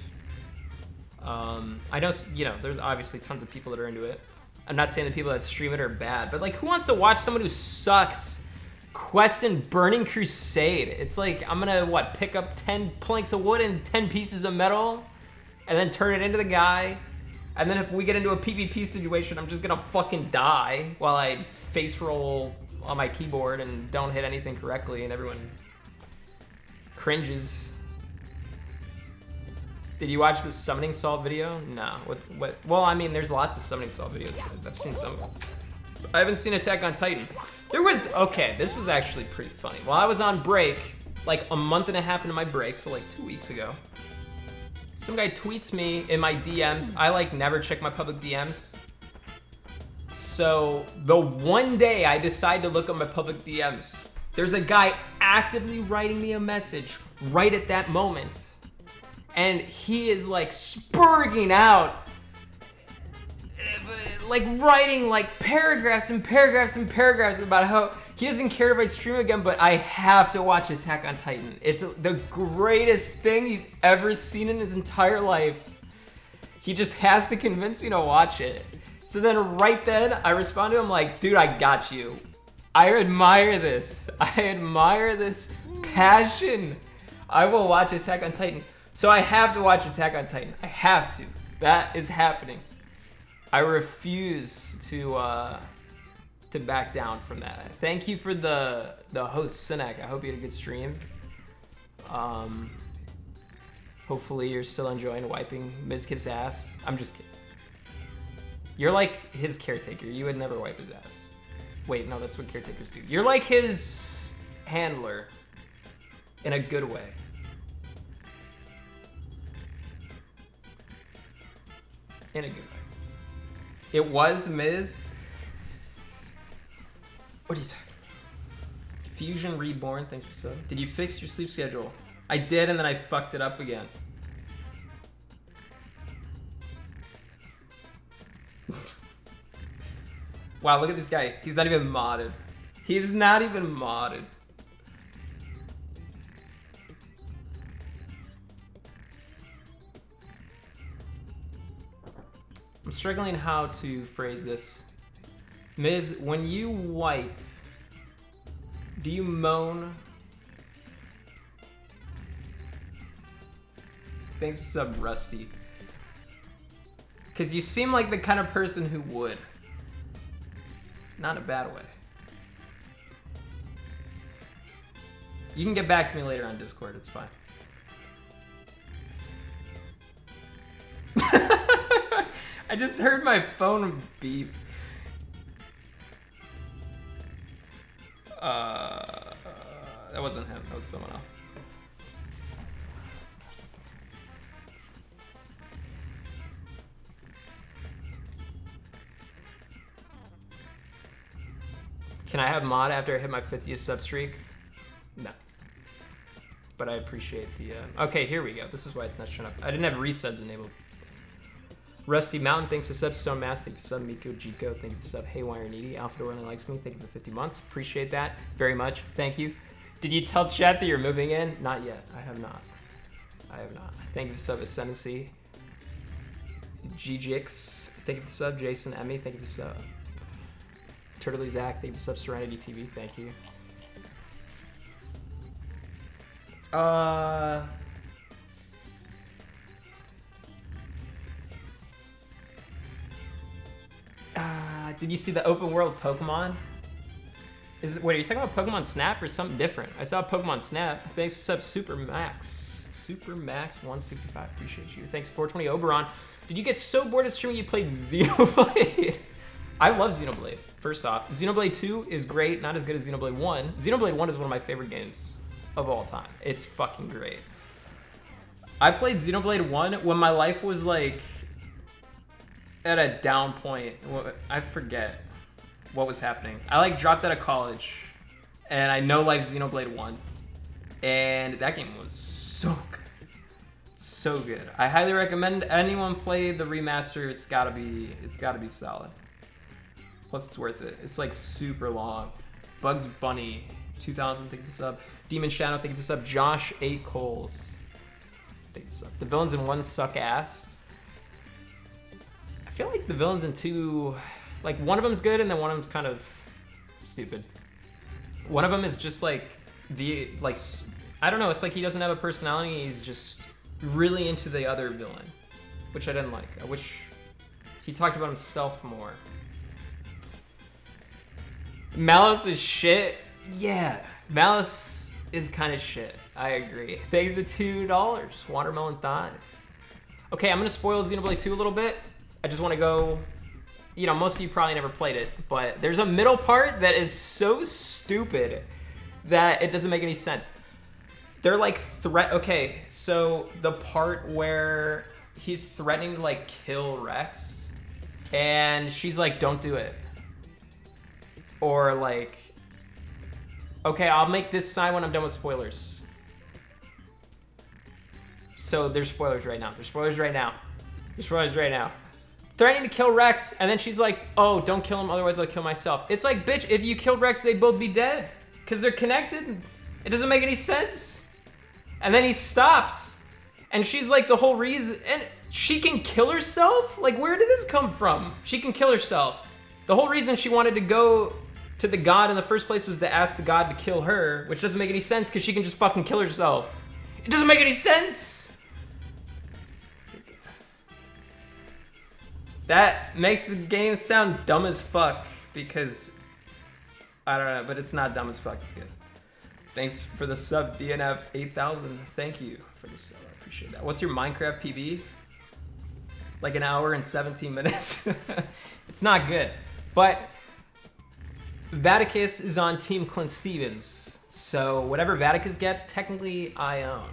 Um, I know, you know, there's obviously tons of people that are into it. I'm not saying the people that stream it are bad, but like, who wants to watch someone who sucks quest in Burning Crusade? It's like, I'm gonna, what, pick up ten planks of wood and ten pieces of metal and then turn it into the guy, and then if we get into a PvP situation, I'm just gonna fucking die while I face roll on my keyboard and don't hit anything correctly and everyone cringes. Did you watch the Summoning Saw video? No. What, what? Well, I mean, there's lots of Summoning Saw videos. I've seen some of them. I haven't seen Attack on Titan. There was, okay, this was actually pretty funny. While I was on break, like a month and a half into my break, so like two weeks ago, some guy tweets me in my D Ms. I like never check my public D Ms. So the one day I decide to look at my public D Ms, there's a guy actively writing me a message right at that moment. And he is like spurging out, like writing like paragraphs and paragraphs and paragraphs about how he doesn't care if I stream again, but I have to watch Attack on Titan. It's the greatest thing he's ever seen in his entire life. He just has to convince me to watch it. So then right then I respond to him like, dude, I got you. I admire this. I admire this passion. I will watch Attack on Titan. So I have to watch Attack on Titan. I have to. That is happening. I refuse to uh, to back down from that. Thank you for the the host, Sinek. I hope you had a good stream. Um, hopefully you're still enjoying wiping Mizkif's ass. I'm just kidding. You're like his caretaker. You would never wipe his ass. Wait, no, that's what caretakers do. You're like his handler in a good way. In a good way. It was Miz. What are you talking about? Fusion Reborn, thanks for subbing. Did you fix your sleep schedule? I did, and then I fucked it up again. Wow, look at this guy. He's not even modded. He's not even modded. I'm struggling how to phrase this. Miz, when you wipe, do you moan? Thanks for sub, Rusty. Because you seem like the kind of person who would. Not in a bad way. You can get back to me later on Discord, it's fine. I just heard my phone beep. Uh, uh, that wasn't him, that was someone else. Can I have mod after I hit my fiftieth sub streak? No. But I appreciate the, uh... okay, here we go. This is why it's not showing up. I didn't have resubs enabled. Rusty Mountain, thanks for sub. Stone Mass, thank you for sub. Miko Gico, thank you for sub. Haywire Needy, Alpha Dorlin likes me, thank you for fifty months. Appreciate that very much. Thank you. Did you tell chat that you're moving in? Not yet. I have not. I have not. Thank you for sub. Ascendancy. G G X, thank you for sub. Jason Emmy, thank you for sub. Turtley Zach, thank you for sub. Serenity T V, thank you. Uh. Uh, did you see the open world Pokemon? Is it, wait, are you talking about Pokemon Snap or something different? I saw Pokemon Snap. Thanks for sub Super Max. Super Max one sixty-five, appreciate you. Thanks four twenty Oberon. Did you get so bored of streaming you played Xenoblade? I love Xenoblade, first off. Xenoblade two is great, not as good as Xenoblade one. Xenoblade one is one of my favorite games of all time. It's fucking great. I played Xenoblade one when my life was like at a down point. I forget what was happening. I like dropped out of college and I no-lifed Xenoblade one. And that game was so good. So good. I highly recommend anyone play the remaster. It's gotta be, it's gotta be solid. Plus it's worth it. It's like super long. Bugs Bunny, two thousand, thank you for sub. Demon Shadow, thank you for sub. Josh A. Coles, thank you for sub. The villains in one suck ass. I feel like the villains in two, like one of them's good and then one of them's kind of stupid. One of them is just like the, like, I don't know. It's like he doesn't have a personality. He's just really into the other villain, which I didn't like. I wish he talked about himself more. Malice is shit. Yeah, Malice is kind of shit. I agree. Thanks to two dollars. Watermelon thighs. Okay, I'm gonna spoil Xenoblade two a little bit. I just want to go. You know, most of you probably never played it, but there's a middle part that is so stupid that it doesn't make any sense. They're like threat. Okay, so the part where he's threatening to like kill Rex, and she's like, "Don't do it." Or like, okay, I'll make this sign when I'm done with spoilers. So there's spoilers right now. There's spoilers right now. There's spoilers right now. Threatening to kill Rex, and then she's like, oh, don't kill him, otherwise I'll kill myself. It's like, bitch, if you killed Rex, they'd both be dead. Because they're connected. It doesn't make any sense. And then he stops. And she's like, the whole reason, and she can kill herself? Like, where did this come from? She can kill herself. The whole reason she wanted to go to the god in the first place was to ask the god to kill her, which doesn't make any sense because she can just fucking kill herself. It doesn't make any sense! That makes the game sound dumb as fuck because I don't know, but it's not dumb as fuck. It's good. Thanks for the sub, D N F eight thousand. Thank you for the sub. I appreciate that. What's your Minecraft P B? Like an hour and seventeen minutes. It's not good. But Vaticus is on Team Clint Stevens. So whatever Vaticus gets, technically I own.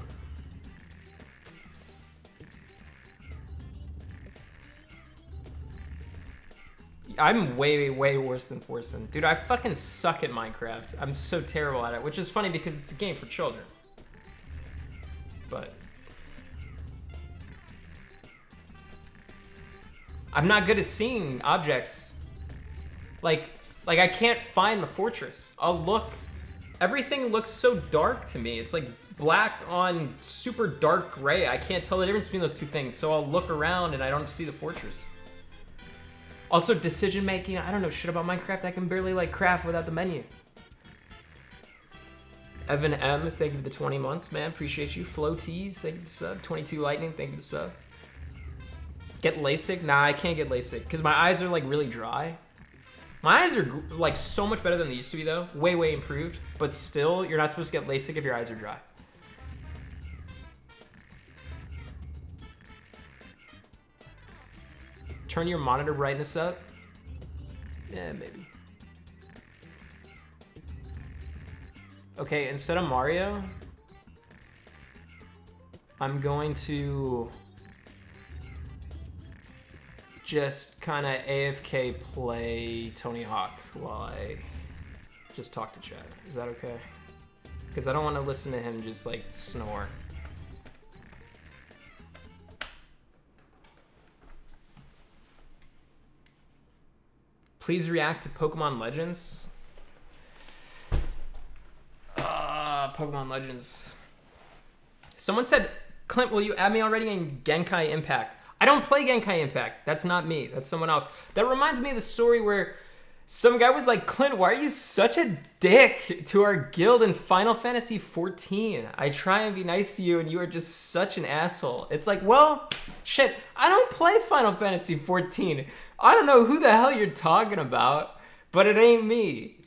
I'm way, way worse than Forsen. Dude, I fucking suck at Minecraft. I'm so terrible at it, which is funny because it's a game for children. But I'm not good at seeing objects. Like, like I can't find the fortress. I'll look. Everything looks so dark to me. It's like black on super dark gray. I can't tell the difference between those two things. So I'll look around and I don't see the fortress. Also, decision making, I don't know shit about Minecraft. I can barely like craft without the menu. Evan M, thank you for the twenty months, man. Appreciate you. Flow Tees, thank you for the sub. twenty-two Lightning, thank you for the sub. Get LASIK? Nah, I can't get LASIK because my eyes are like really dry. My eyes are like so much better than they used to be though. Way, way improved. But still, you're not supposed to get LASIK if your eyes are dry. Turn your monitor brightness up? Yeah, maybe. Okay, instead of Mario, I'm going to just kind of A F K play Tony Hawk while I just talk to chat. Is that okay? Because I don't want to listen to him just like snore. Please react to Pokemon Legends. Ah, uh, Pokemon Legends. Someone said, Clint, will you add me already in Genkai Impact? I don't play Genkai Impact. That's not me. That's someone else. That reminds me of the story where some guy was like, Clint, why are you such a dick to our guild in Final Fantasy fourteen? I try and be nice to you and you are just such an asshole. It's like, well, shit, I don't play Final Fantasy fourteen. I don't know who the hell you're talking about, but it ain't me.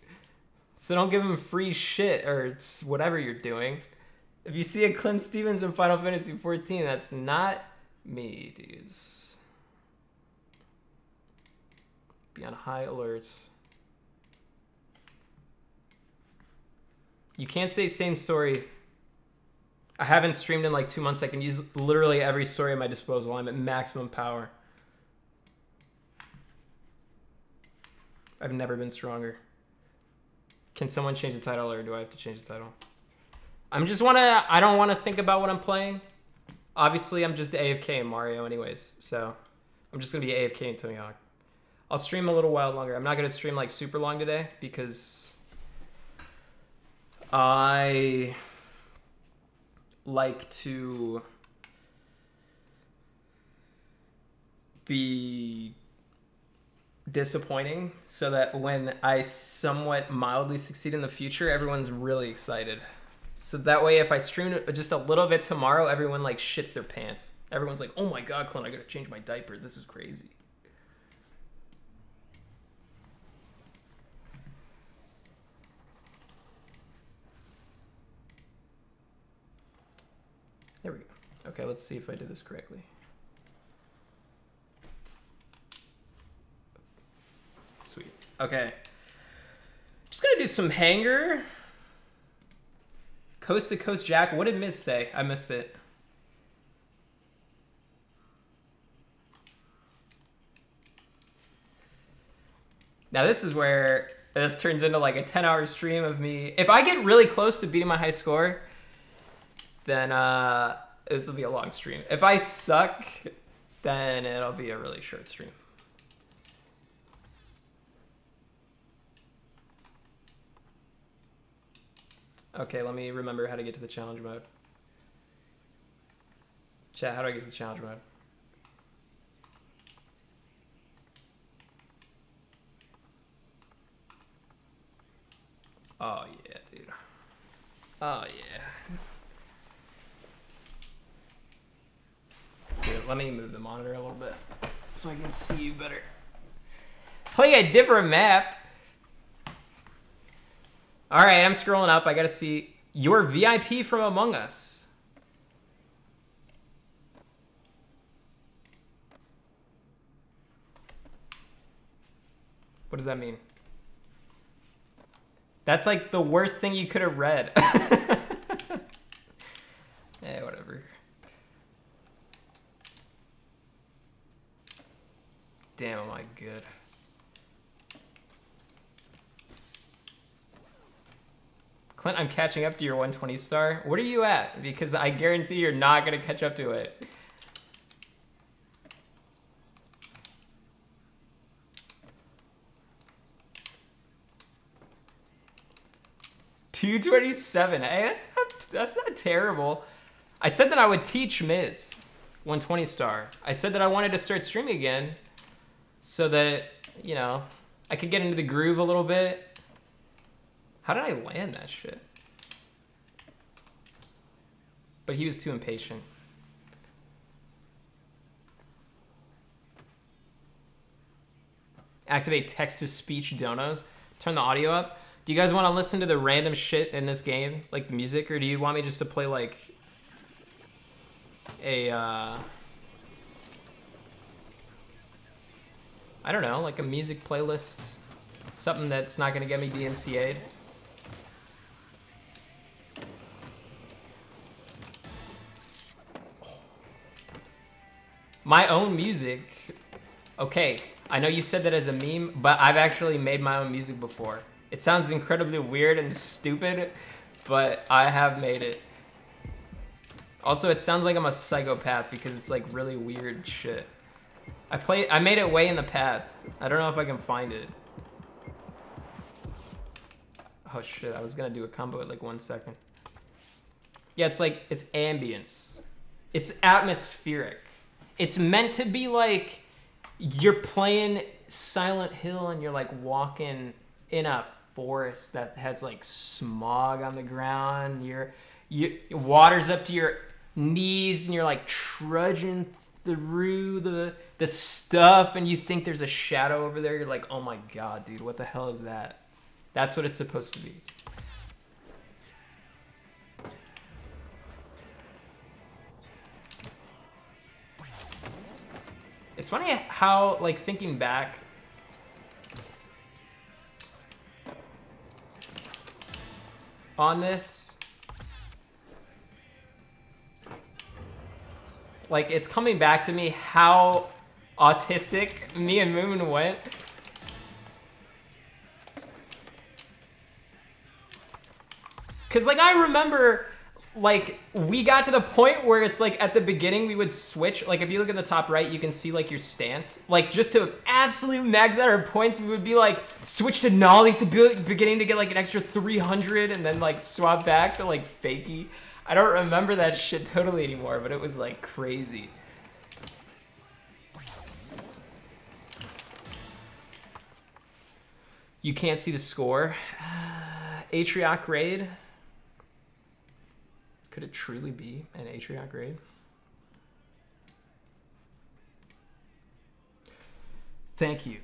So don't give him free shit or it's whatever you're doing. If you see a Clint Stevens in Final Fantasy fourteen, that's not me, dudes. Be on high alert. You can't say same story. I haven't streamed in like two months. I can use literally every story at my disposal. I'm at maximum power. I've never been stronger. Can someone change the title or do I have to change the title? I'm just wanna, I don't wanna think about what I'm playing. Obviously I'm just A F K in Mario anyways, so I'm just gonna be A F K in Tony Hawk. I'll stream a little while longer. I'm not gonna stream like super long today because I like to be disappointing so that when I somewhat mildly succeed in the future, everyone's really excited. So that way if I stream just a little bit tomorrow, everyone like shits their pants. Everyone's like, oh my God, Clint, I gotta change my diaper. This is crazy. There we go. Okay, let's see if I did this correctly. Sweet. Okay. Just gonna do some Hangar. Coast to Coast Jack. What did Miz say? I missed it. Now this is where this turns into like a ten hour stream of me. If I get really close to beating my high score, then uh, this will be a long stream. If I suck, then it'll be a really short stream. Okay, let me remember how to get to the challenge mode. Chat, how do I get to the challenge mode? Oh yeah, dude. Oh yeah. Dude, let me move the monitor a little bit so I can see you better. Play a different map. All right, I'm scrolling up. I got to see your V I P from Among Us. What does that mean? That's like the worst thing you could have read. Eh, whatever. Damn, am I good? Clint, I'm catching up to your one twenty star. What are you at? Because I guarantee you're not gonna catch up to it. two twenty-seven. Hey, that's not that's not terrible. I said that I would teach Miz one twenty star. I said that I wanted to start streaming again so that, you know, I could get into the groove a little bit. How did I land that shit? But he was too impatient. Activate text-to-speech donos. Turn the audio up. Do you guys want to listen to the random shit in this game, like the music, or do you want me just to play like a, uh, I don't know, like a music playlist, something that's not going to get me D M C A'd? My own music. Okay, I know you said that as a meme, but I've actually made my own music before. It sounds incredibly weird and stupid, but I have made it. Also, it sounds like I'm a psychopath because it's like really weird shit. I play, I made it way in the past. I don't know if I can find it. Oh shit, I was gonna do a combo at like one second. Yeah, it's like, it's ambience. It's atmospheric. It's meant to be like, you're playing Silent Hill and you're like walking in a forest that has like smog on the ground. Your, your water's up to your knees and you're like trudging through the the stuff and you think there's a shadow over there. You're like, oh my God, dude, what the hell is that? That's what it's supposed to be. It's funny how, like, thinking back, on this, like, it's coming back to me how autistic me and Moon Moon went. Cause like I remember, like, we got to the point where it's like at the beginning we would switch. Like if you look at the top right, you can see like your stance. Like just to absolute max out our points, we would be like switch to Nolly at the beginning to get like an extra three hundred and then like swap back to like fakie. I don't remember that shit totally anymore, but it was like crazy. You can't see the score. Uh, Atrioc raid. Could it truly be an Atrioc raid? Thank you.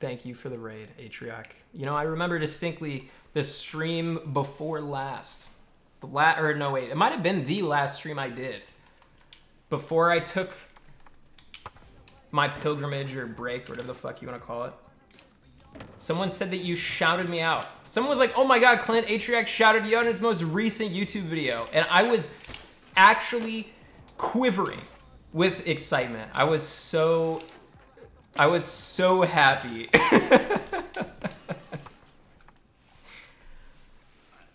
Thank you for the raid, Atrioc. You know, I remember distinctly the stream before last. The la or no, wait, it might have been the last stream I did before I took my pilgrimage or break, whatever the fuck you want to call it. Someone said that you shouted me out. Someone was like, oh my God, Clint, Atrioc shouted you out in his most recent YouTube video. And I was actually quivering with excitement. I was so... I was so happy.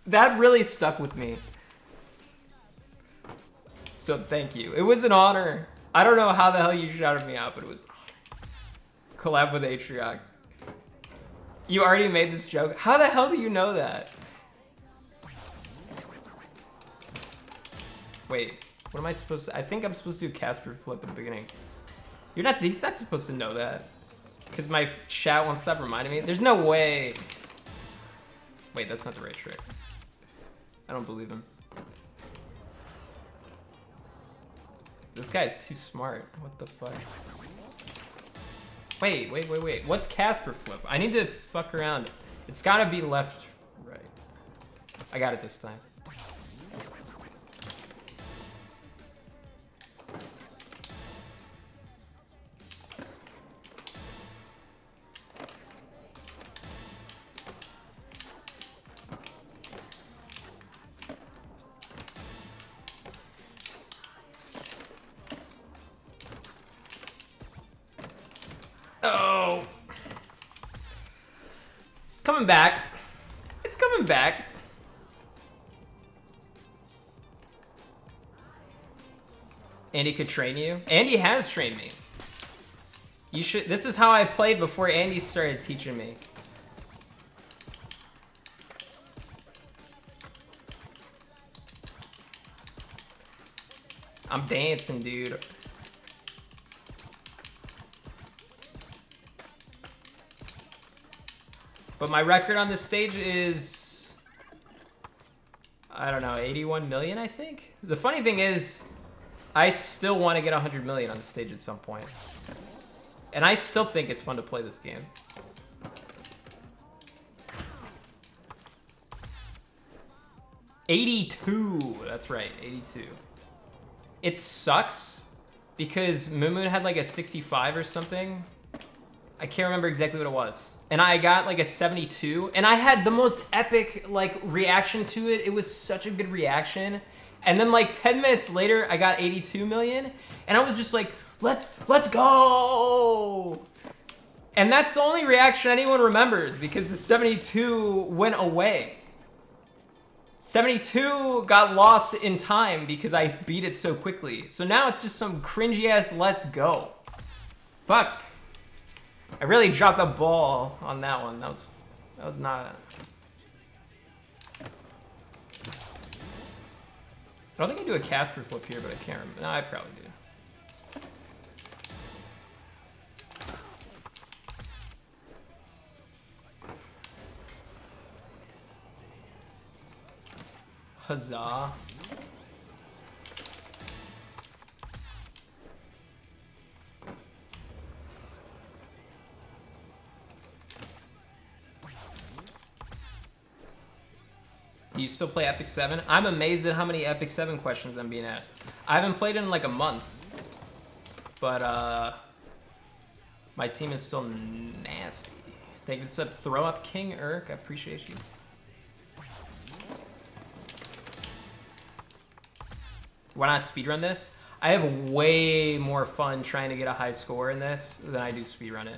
That really stuck with me. So thank you. It was an honor. I don't know how the hell you shouted me out, but it was an honor. Collab with Atrioc. You already made this joke? How the hell do you know that? Wait, what am I supposed to... I think I'm supposed to do Casper Flip at the beginning. You're not, he's not supposed to know that. Because my chat won't stop reminding me. There's no way. Wait, that's not the right trick. I don't believe him. This guy's too smart. What the fuck? Wait, wait, wait, wait. What's Casper Flip? I need to fuck around It's gotta be left, right. I got it this time. Back. It's coming back. Andy could train you. Andy has trained me. You should. This is how I played before Andy started teaching me. I'm dancing, dude. But my record on this stage is, I don't know, eighty-one million, I think? The funny thing is, I still want to get one hundred million on the stage at some point. And I still think it's fun to play this game. eighty-two, that's right, eighty-two. It sucks, because Moon Moon had like a sixty-five or something. I can't remember exactly what it was. And I got like a seventy-two, and I had the most epic like reaction to it. It was such a good reaction. And then like ten minutes later, I got eighty-two million, and I was just like, let's, let's go. And that's the only reaction anyone remembers, because the seventy-two went away. seventy-two got lost in time because I beat it so quickly. So now it's just some cringy ass let's go. Fuck. I really dropped the ball on that one. That was, that was not. I don't think I do a Casper flip here, but I can't remember. No, I probably do. Huzzah. Do you still play Epic Seven? I'm amazed at how many Epic Seven questions I'm being asked. I haven't played in like a month, but uh, my team is still nasty. Thank you for the throw up, King Urk. I appreciate you. Why not speedrun this? I have way more fun trying to get a high score in this than I do speedrun it.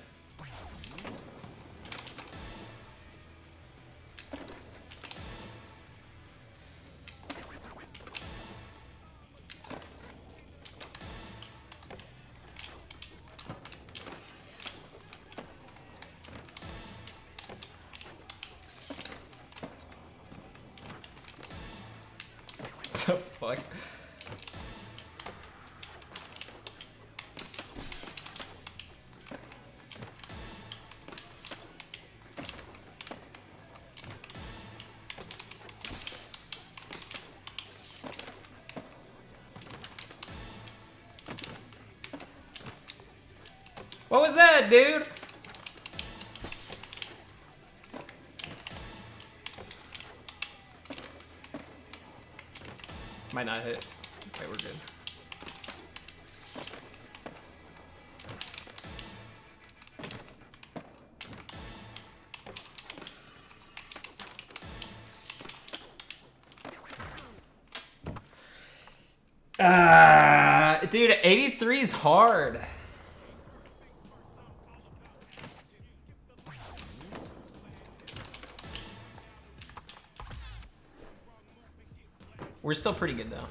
What was that, dude? Might not hit. Okay, we're good. Ah, uh, dude, eighty-three is hard. We're still pretty good, though.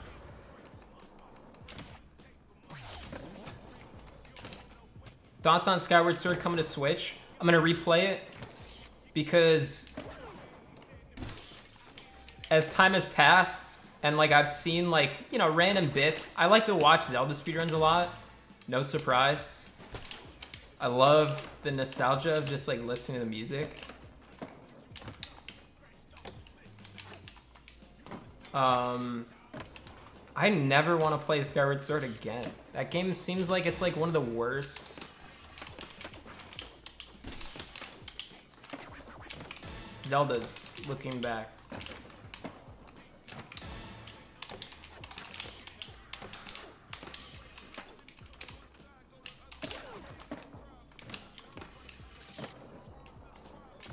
Thoughts on Skyward Sword coming to Switch? I'm going to replay it because as time has passed and like I've seen like, you know, random bits, I like to watch Zelda speedruns a lot. No surprise. I love the nostalgia of just like listening to the music. Um, I never want to play Skyward Sword again. That game seems like it's like one of the worst. Zelda's looking back.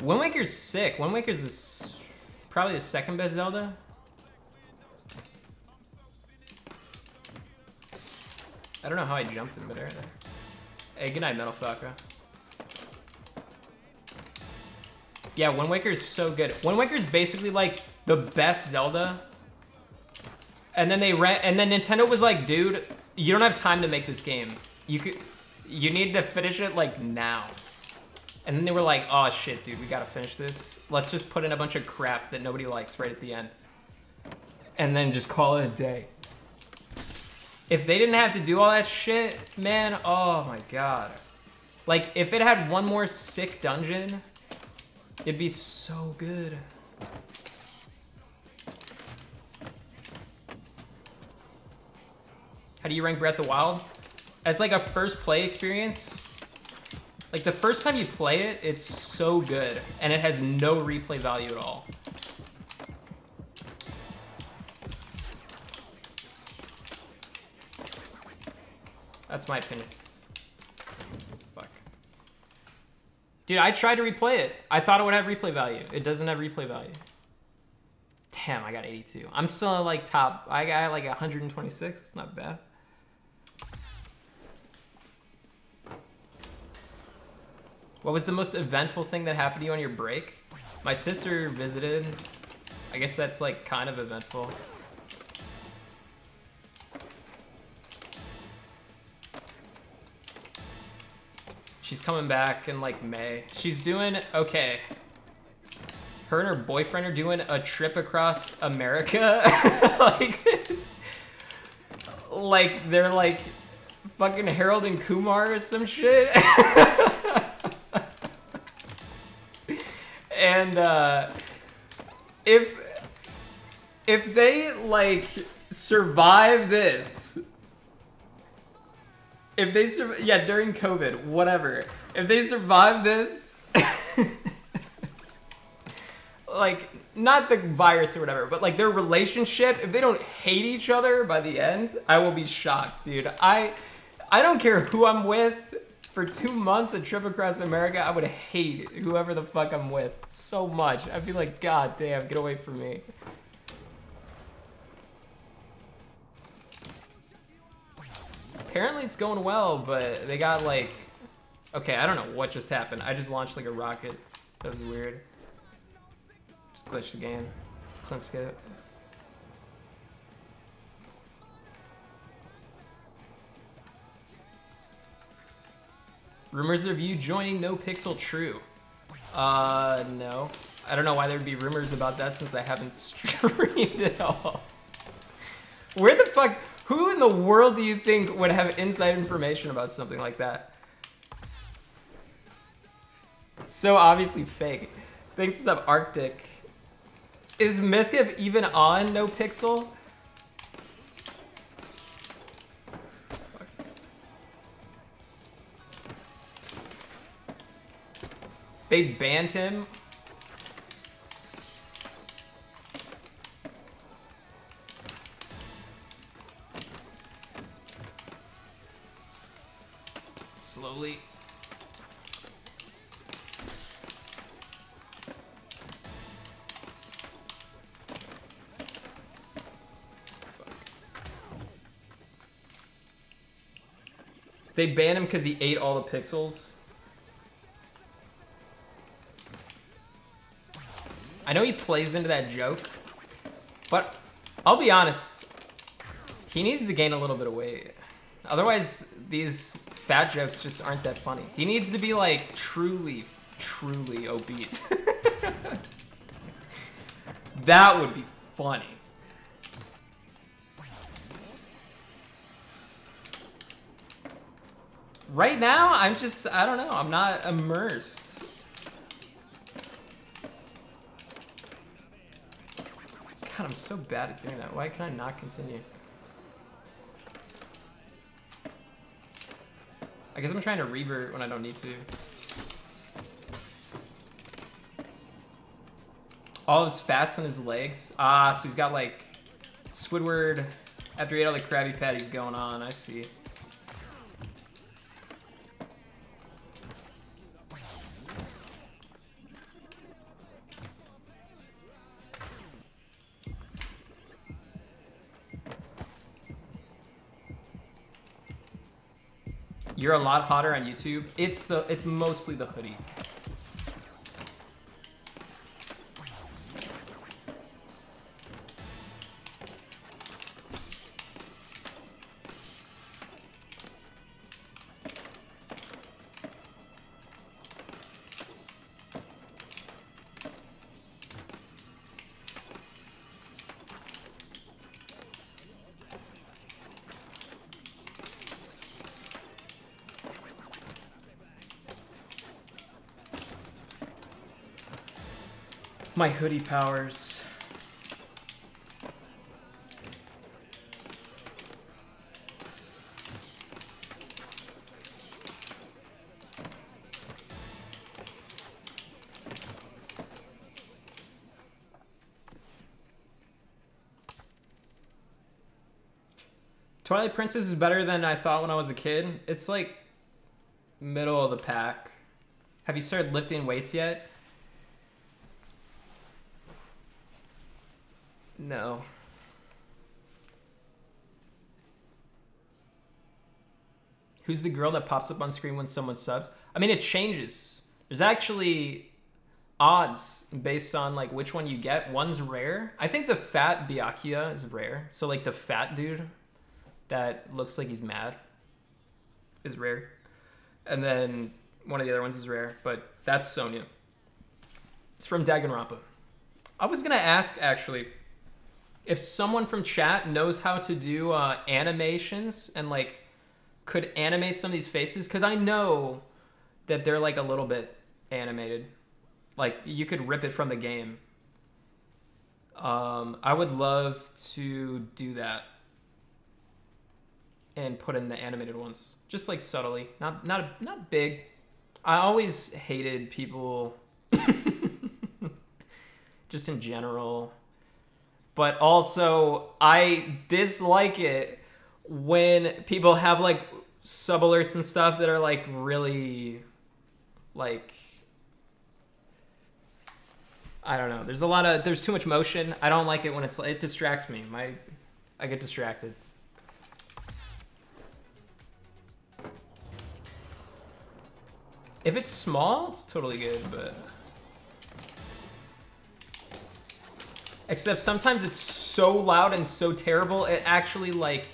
Wind Waker's sick. Wind Waker's the probably the second best Zelda. I don't know how I jumped in midair there. Hey, good night, Metal Falco. Yeah, Wind Waker's so good. Wind Waker's basically like the best Zelda. And then they ran, and then Nintendo was like, dude, you don't have time to make this game. You could, you need to finish it like now. And then they were like, oh shit, dude, we gotta finish this. Let's just put in a bunch of crap that nobody likes right at the end. And then just call it a day. If they didn't have to do all that shit, man, oh my god. Like, if it had one more sick dungeon, it'd be so good. How do you rank Breath of the Wild? As like a first play experience, like the first time you play it, it's so good, and it has no replay value at all. That's my opinion. Fuck. Dude, I tried to replay it. I thought it would have replay value. It doesn't have replay value. Damn, I got eighty-two. I'm still in like top, I got like one hundred twenty-six, it's not bad. What was the most eventful thing that happened to you on your break? My sister visited. I guess that's like kind of eventful. She's coming back in like May. She's doing okay. Her and her boyfriend are doing a trip across America. Like it's like they're like fucking Harold and Kumar or some shit. And uh, if if they like survive this, if they sur yeah during COVID, whatever. If they survive this, like not the virus or whatever, but like their relationship, if they don't hate each other by the end, I will be shocked, dude. I I don't care who I'm with. For two months, a trip across America, I would hate whoever the fuck I'm with so much. I'd be like, god damn, get away from me. Apparently it's going well, but they got like... Okay, I don't know what just happened. I just launched like a rocket. That was weird. Just glitched the game. Clint skip. Rumors of you joining No Pixel True. Uh, no. I don't know why there'd be rumors about that since I haven't streamed at all. Where the fuck, who in the world do you think would have inside information about something like that? It's so obviously fake. Thanks to sub Arctic. Is Mizkif even on No Pixel? They banned him. Slowly. They banned him because he ate all the pixels. I know he plays into that joke, but I'll be honest, he needs to gain a little bit of weight. Otherwise, these fat jokes just aren't that funny. He needs to be like truly, truly obese. That would be funny. Right now, I'm just, I don't know, I'm not immersed. God, I'm so bad at doing that. Why can I not continue? I guess I'm trying to revert when I don't need to. All his fats on his legs. Ah, so he's got like Squidward. After he ate all the Krabby Patties going on, I see. You're a lot hotter on YouTube. It's the it's mostly the hoodie. My hoodie powers. Twilight Princess is better than I thought when I was a kid. It's like middle of the pack. Have you started lifting weights yet? No. Who's the girl that pops up on screen when someone subs? I mean, it changes. There's actually odds based on like which one you get. One's rare. I think the fat Byakuya is rare. So like the fat dude that looks like he's mad is rare. And then one of the other ones is rare, but that's Sonya. It's from Danganronpa. I was gonna ask actually, if someone from chat knows how to do uh, animations and like could animate some of these faces, because I know that they're like a little bit animated. Like you could rip it from the game. Um, I would love to do that and put in the animated ones, just like subtly, not not not big. I always hated people, just in general. But also, I dislike it when people have like sub alerts and stuff that are like really, like, I don't know. There's a lot of, there's too much motion. I don't like it when it's, it distracts me. My, I get distracted. If it's small, it's totally good, but. Except sometimes it's so loud and so terrible, it actually like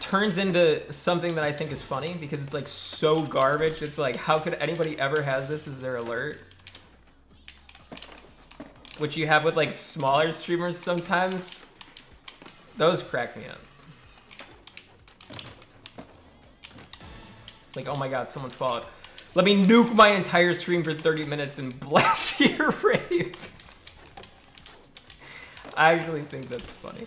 turns into something that I think is funny because it's like so garbage. It's like, how could anybody ever have this as their alert? Which you have with like smaller streamers sometimes. Those crack me up. It's like, oh my God, someone followed. Let me nuke my entire stream for thirty minutes and blast your rave. I actually think that's funny.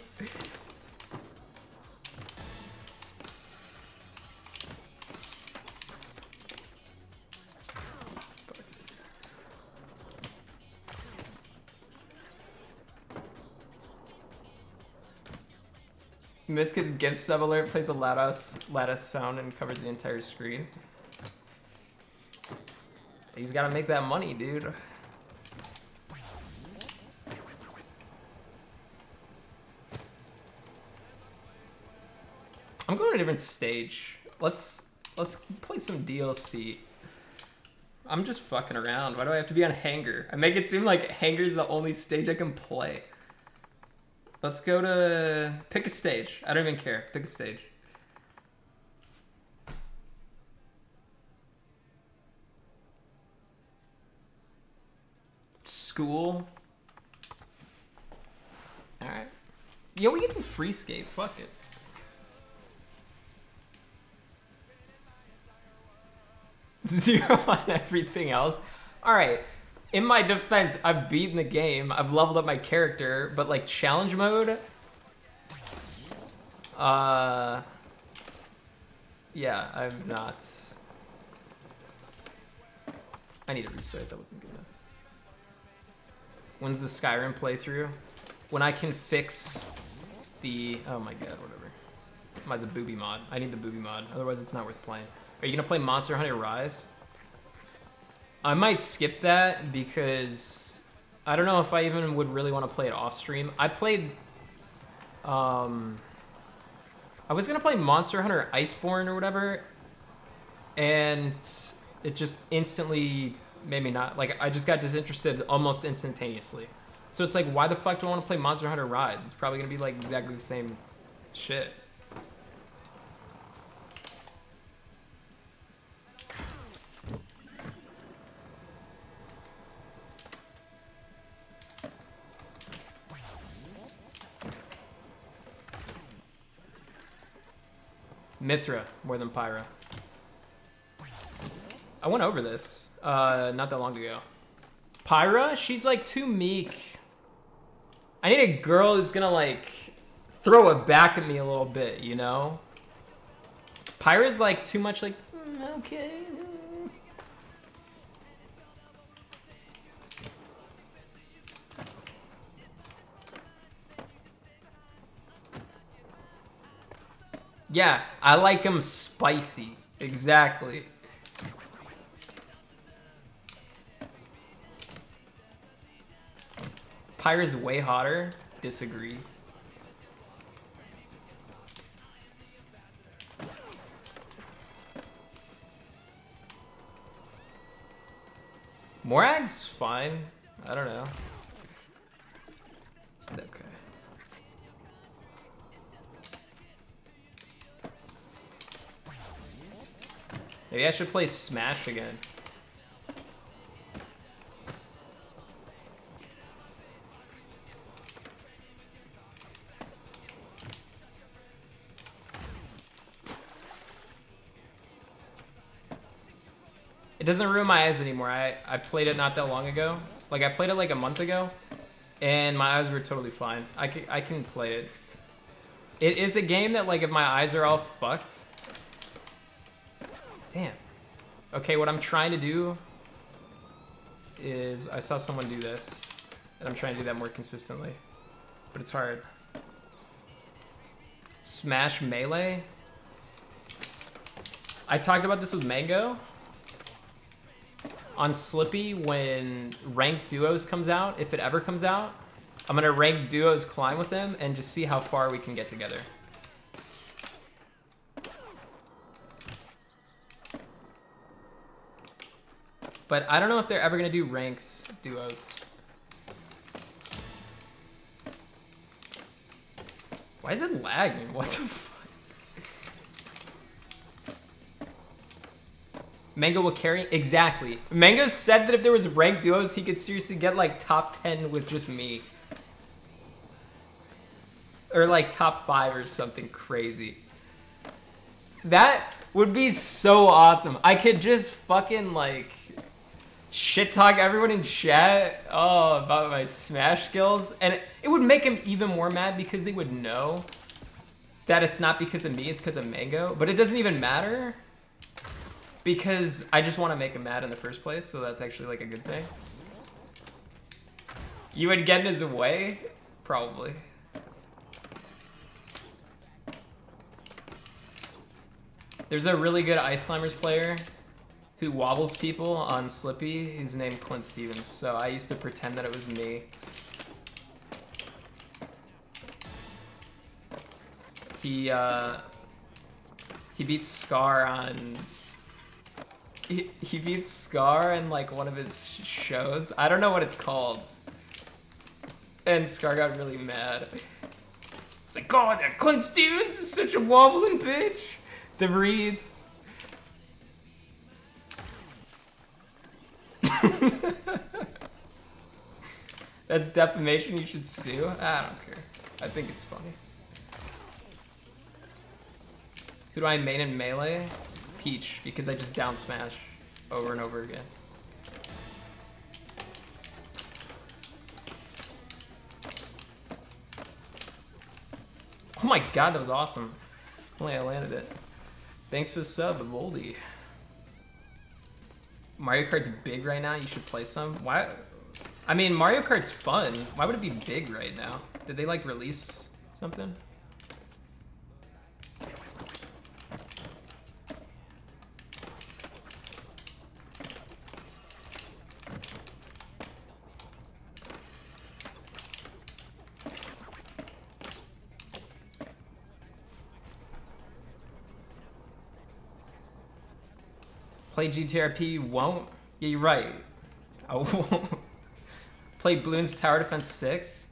Mizkif's gift sub alert plays a lattice, lattice sound and covers the entire screen. He's gotta make that money, dude. I'm going to a different stage. Let's let's play some D L C. I'm just fucking around. Why do I have to be on Hangar? I make it seem like Hangar is the only stage I can play. Let's go to pick a stage. I don't even care. Pick a stage. School. All right. Yo, we can do free skate. Fuck it. Zero on everything else. All right, in my defense, I've beaten the game. I've leveled up my character, but like challenge mode? Uh, yeah, I'm not. I need to restart, that wasn't good enough. When's the Skyrim playthrough? When I can fix the, oh my god, whatever. My, the booby mod. I need the booby mod, otherwise it's not worth playing. Are you gonna play Monster Hunter Rise? I might skip that because I don't know if I even would really want to play it off stream. I played, um, I was gonna play Monster Hunter Iceborne or whatever, and it just instantly made me not, like, I just got disinterested almost instantaneously. So it's like, why the fuck do I want to play Monster Hunter Rise? It's probably gonna be like exactly the same shit. Mythra, more than Pyra. I went over this, uh, not that long ago. Pyra, she's like too meek. I need a girl who's gonna like, throw it back at me a little bit, you know? Pyra's like too much like, mm, okay. Yeah, I like them spicy. Exactly. Pyra's way hotter. Disagree. Morag's fine. I don't know. It's okay. Maybe I should play Smash again. It doesn't ruin my eyes anymore. I, I played it not that long ago. Like, I played it like a month ago, and my eyes were totally fine. I can, I can play it. It is a game that, like, if my eyes are all fucked, damn. Okay, what I'm trying to do is, I saw someone do this, and I'm trying to do that more consistently, but it's hard. Smash Melee? I talked about this with Mango on Slippy when Ranked Duos comes out, if it ever comes out. I'm gonna rank duos climb with him and just see how far we can get together. But I don't know if they're ever gonna do ranks duos. Why is it lagging? What the fuck? Mango will carry, exactly. Mango said that if there was ranked duos, he could seriously get like top ten with just me. Or like top five or something crazy. That would be so awesome. I could just fucking like, shit talk everyone in chat, oh, about my Smash skills, and it, it would make them even more mad because they would know that it's not because of me, it's because of Mango, but it doesn't even matter because I just want to make them mad in the first place, so that's actually like a good thing. You would get in his way? Probably. There's a really good Ice Climbers player who wobbles people on Slippy, who's named Clint Stevens. So I used to pretend that it was me. He, uh, he beats Scar on, he, he beats Scar in like one of his shows. I don't know what it's called. And Scar got really mad. It's like, God, that Clint Stevens is such a wobbling bitch. The reeds. That's defamation, you should sue? I don't care. I think it's funny. Who do I main in Melee? Peach, because I just down smash over and over again. Oh my god, that was awesome. Only I landed it. Thanks for the sub, Voldy. Mario Kart's big right now, you should play some. Why? I mean, Mario Kart's fun. Why would it be big right now? Did they like release something? Play G T R P won't? Yeah, you're right. I won't. Play Bloons Tower Defense six?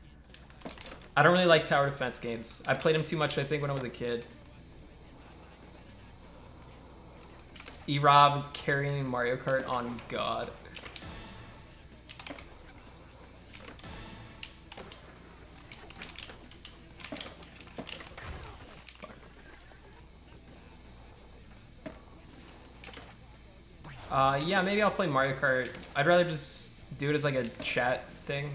I don't really like tower defense games. I played them too much, I think, when I was a kid. E-Rob is carrying Mario Kart on God. Uh, yeah, maybe I'll play Mario Kart. I'd rather just do it as like a chat thing.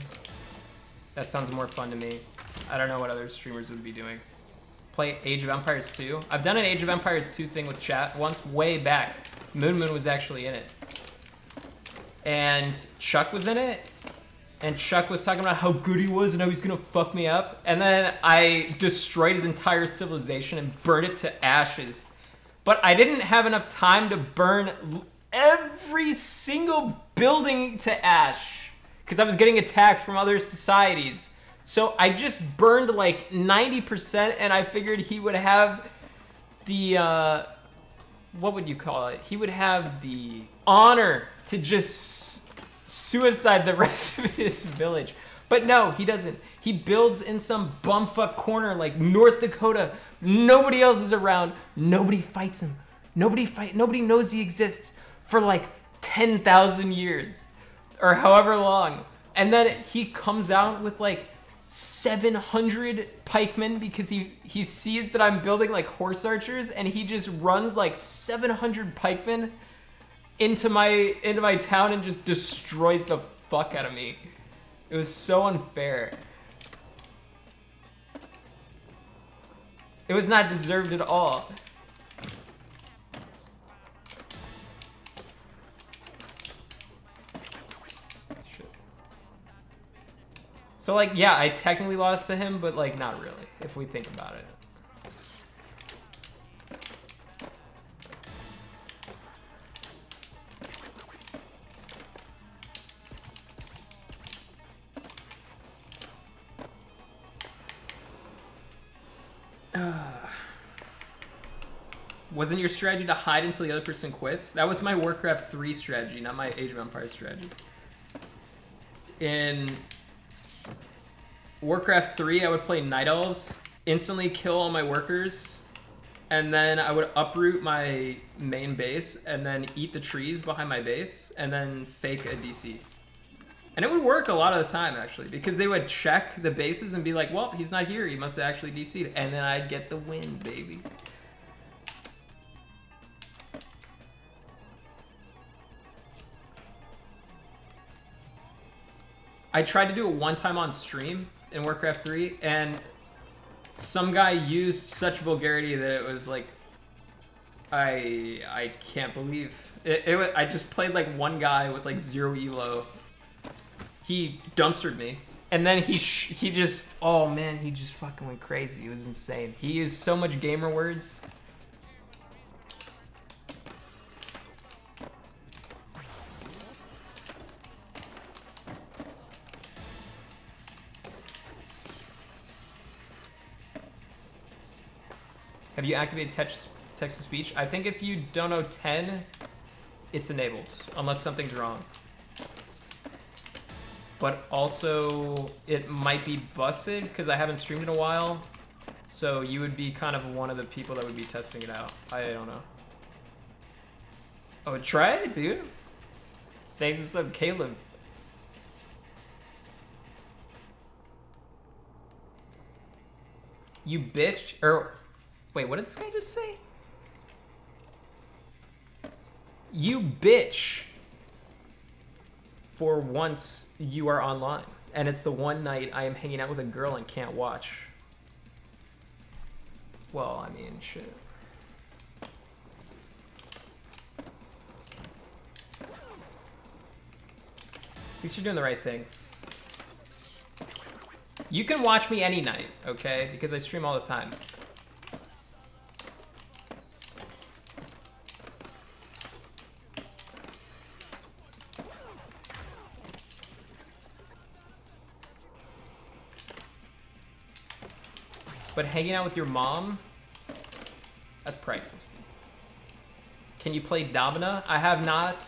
That sounds more fun to me. I don't know what other streamers would be doing. Play Age of Empires two. I've done an Age of Empires two thing with chat once, way back. Moon Moon was actually in it. And Chuck was in it. And Chuck was talking about how good he was and how he's gonna fuck me up. And then I destroyed his entire civilization and burned it to ashes. But I didn't have enough time to burn every single building to ash because I was getting attacked from other societies. So I just burned like ninety percent and I figured he would have the, uh, what would you call it? He would have the honor to just suicide the rest of his village. But no, he doesn't. He builds in some bumfuck corner like North Dakota. Nobody else is around. Nobody fights him. Nobody fight. Nobody knows he exists. For like ten thousand years or however long. And then he comes out with like seven hundred pikemen because he, he sees that I'm building like horse archers and he just runs like seven hundred pikemen into my, into my town and just destroys the fuck out of me. It was so unfair. It was not deserved at all. So, like, yeah, I technically lost to him, but, like, not really, if we think about it. Uh, wasn't your strategy to hide until the other person quits? That was my Warcraft three strategy, not my Age of Empires strategy. In Warcraft three, I would play Night Elves, instantly kill all my workers, and then I would uproot my main base, and then eat the trees behind my base, and then fake a D C. And it would work a lot of the time, actually, because they would check the bases and be like, well, he's not here, he must have actually D C'd, and then I'd get the win, baby. I tried to do it one time on stream, in Warcraft three, and some guy used such vulgarity that it was like, I I can't believe it. It was, I just played like one guy with like zero elo. He dumpstered me, and then he sh he just oh man he just fucking went crazy. It was insane. He used so much gamer words. Have you activated text, text to speech? I think if you don't know ten, it's enabled, unless something's wrong. But also, it might be busted, because I haven't streamed in a while. So you would be kind of one of the people that would be testing it out. I don't know. Oh, try it, dude. Thanks for sub, Caleb. You bitch, or... Wait, what did this guy just say? You bitch. For once, you are online. And it's the one night I am hanging out with a girl and can't watch. Well, I mean, shit. At least you're doing the right thing. You can watch me any night, okay? Because I stream all the time. But hanging out with your mom, that's priceless. Can you play Domina? I have not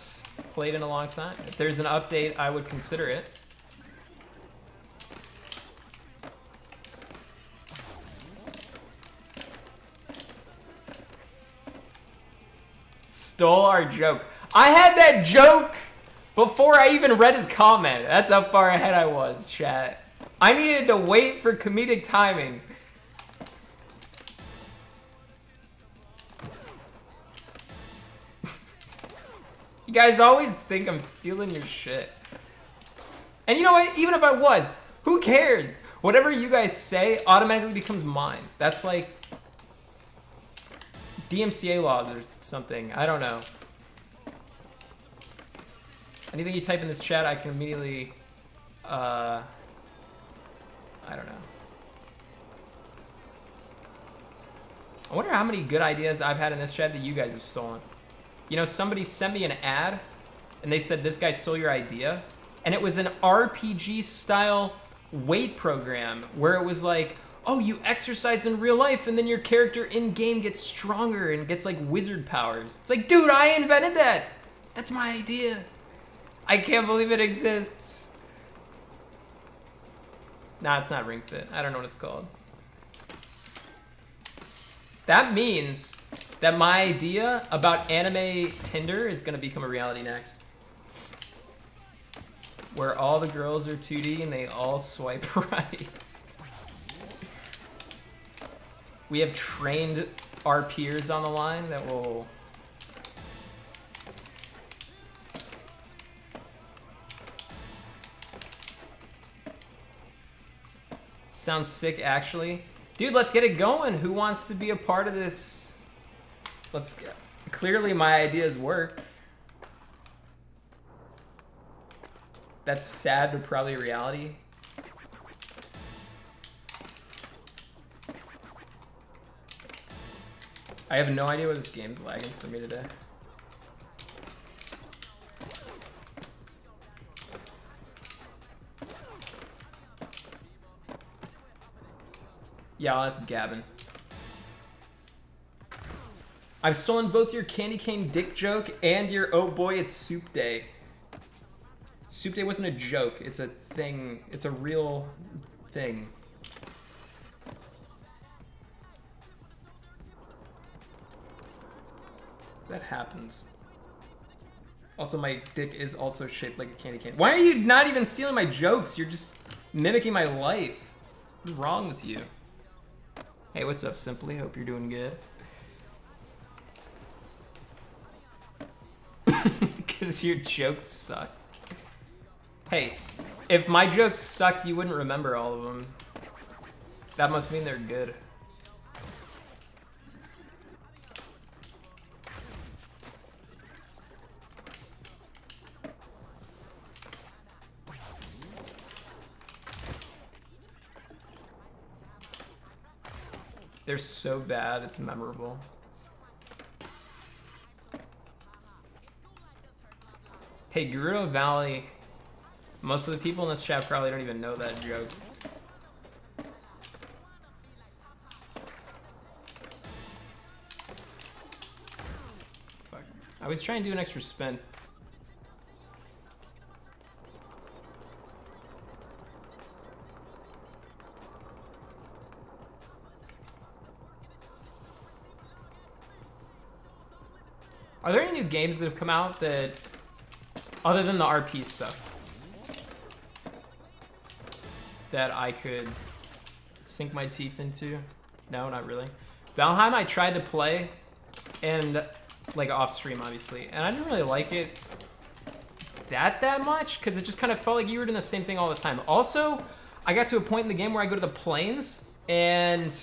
played in a long time. If there's an update, I would consider it. Stole our joke. I had that joke before I even read his comment. That's how far ahead I was, chat. I needed to wait for comedic timing. You guys always think I'm stealing your shit. And you know what? Even if I was, who cares? Whatever you guys say automatically becomes mine. That's like D M C A laws or something. I don't know. Anything you type in this chat, I can immediately... Uh, I don't know. I wonder how many good ideas I've had in this chat that you guys have stolen. You know, somebody sent me an ad, and they said, this guy stole your idea. And it was an R P G-style weight program, where it was like, oh, you exercise in real life, and then your character in-game gets stronger and gets, like, wizard powers. It's like, dude, I invented that! That's my idea. I can't believe it exists. Nah, it's not Ring Fit. I don't know what it's called. That means... that my idea about anime Tinder is gonna become a reality next. Where all the girls are two D and they all swipe right. We have trained R Pers on the line that will... Sounds sick, actually. Dude, let's get it going. Who wants to be a part of this? Let's go. Clearly my ideas work. That's sad, but probably reality. I have no idea what this game's lagging for me today. Yeah, I'll ask Gavin. I've stolen both your candy cane dick joke and your oh boy it's soup day. Soup day wasn't a joke, it's a thing, it's a real thing. That happens. Also my dick is also shaped like a candy cane. Why are you not even stealing my jokes? You're just mimicking my life. What's wrong with you? Hey, what's up, Simply? Hope you're doing good. Because your jokes suck. Hey, if my jokes sucked, you wouldn't remember all of them. That must mean they're good. They're so bad, it's memorable. Hey, Gerudo Valley, most of the people in this chat probably don't even know that joke. Fuck. I was trying to do an extra spin. Are there any new games that have come out that... other than the R P stuff that I could sink my teeth into? No, not really. Valheim I tried to play, and like off stream obviously, and I didn't really like it that that much because it just kind of felt like you were doing the same thing all the time. Also, I got to a point in the game where I go to the plains and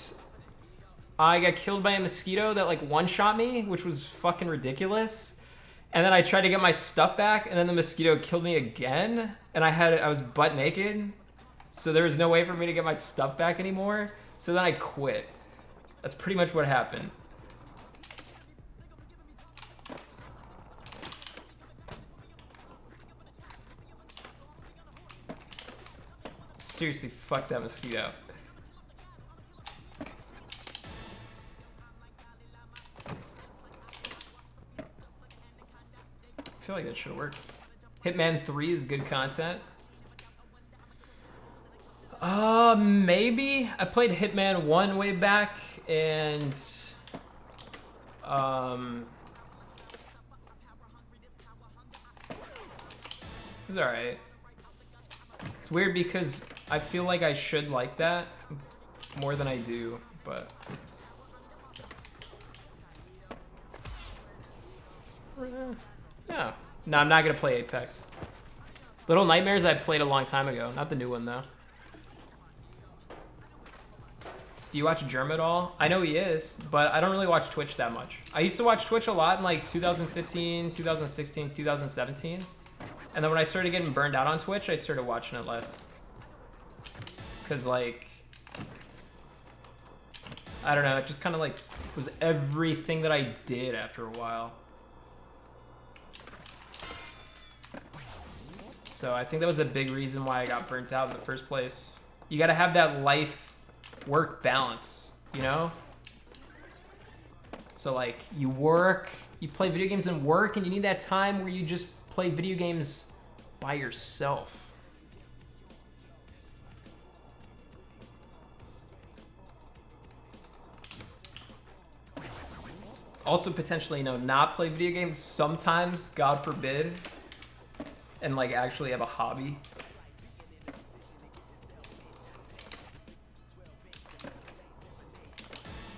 I got killed by a mosquito that like one-shot me, which was fucking ridiculous. And then I tried to get my stuff back, and then the mosquito killed me again, and I had I was butt naked, so there was no way for me to get my stuff back anymore, so then I quit. That's pretty much what happened. Seriously, fuck that mosquito. I feel like that should work. Hitman three is good content. Uh, maybe. I played Hitman one way back, and um, it's alright. It's weird because I feel like I should like that more than I do, but. No, no, I'm not gonna play Apex. Little Nightmares I played a long time ago, not the new one though. Do you watch Germ at all? I know he is, but I don't really watch Twitch that much. I used to watch Twitch a lot in like two thousand fifteen, two thousand sixteen, two thousand seventeen. And then when I started getting burned out on Twitch, I started watching it less. Cause like, I don't know, it just kind of like was everything that I did after a while. So I think that was a big reason why I got burnt out in the first place. You gotta have that life work balance, you know? So like you work, you play video games and work, and you need that time where you just play video games by yourself. Also potentially, you know, not play video games sometimes, God forbid, and like actually have a hobby.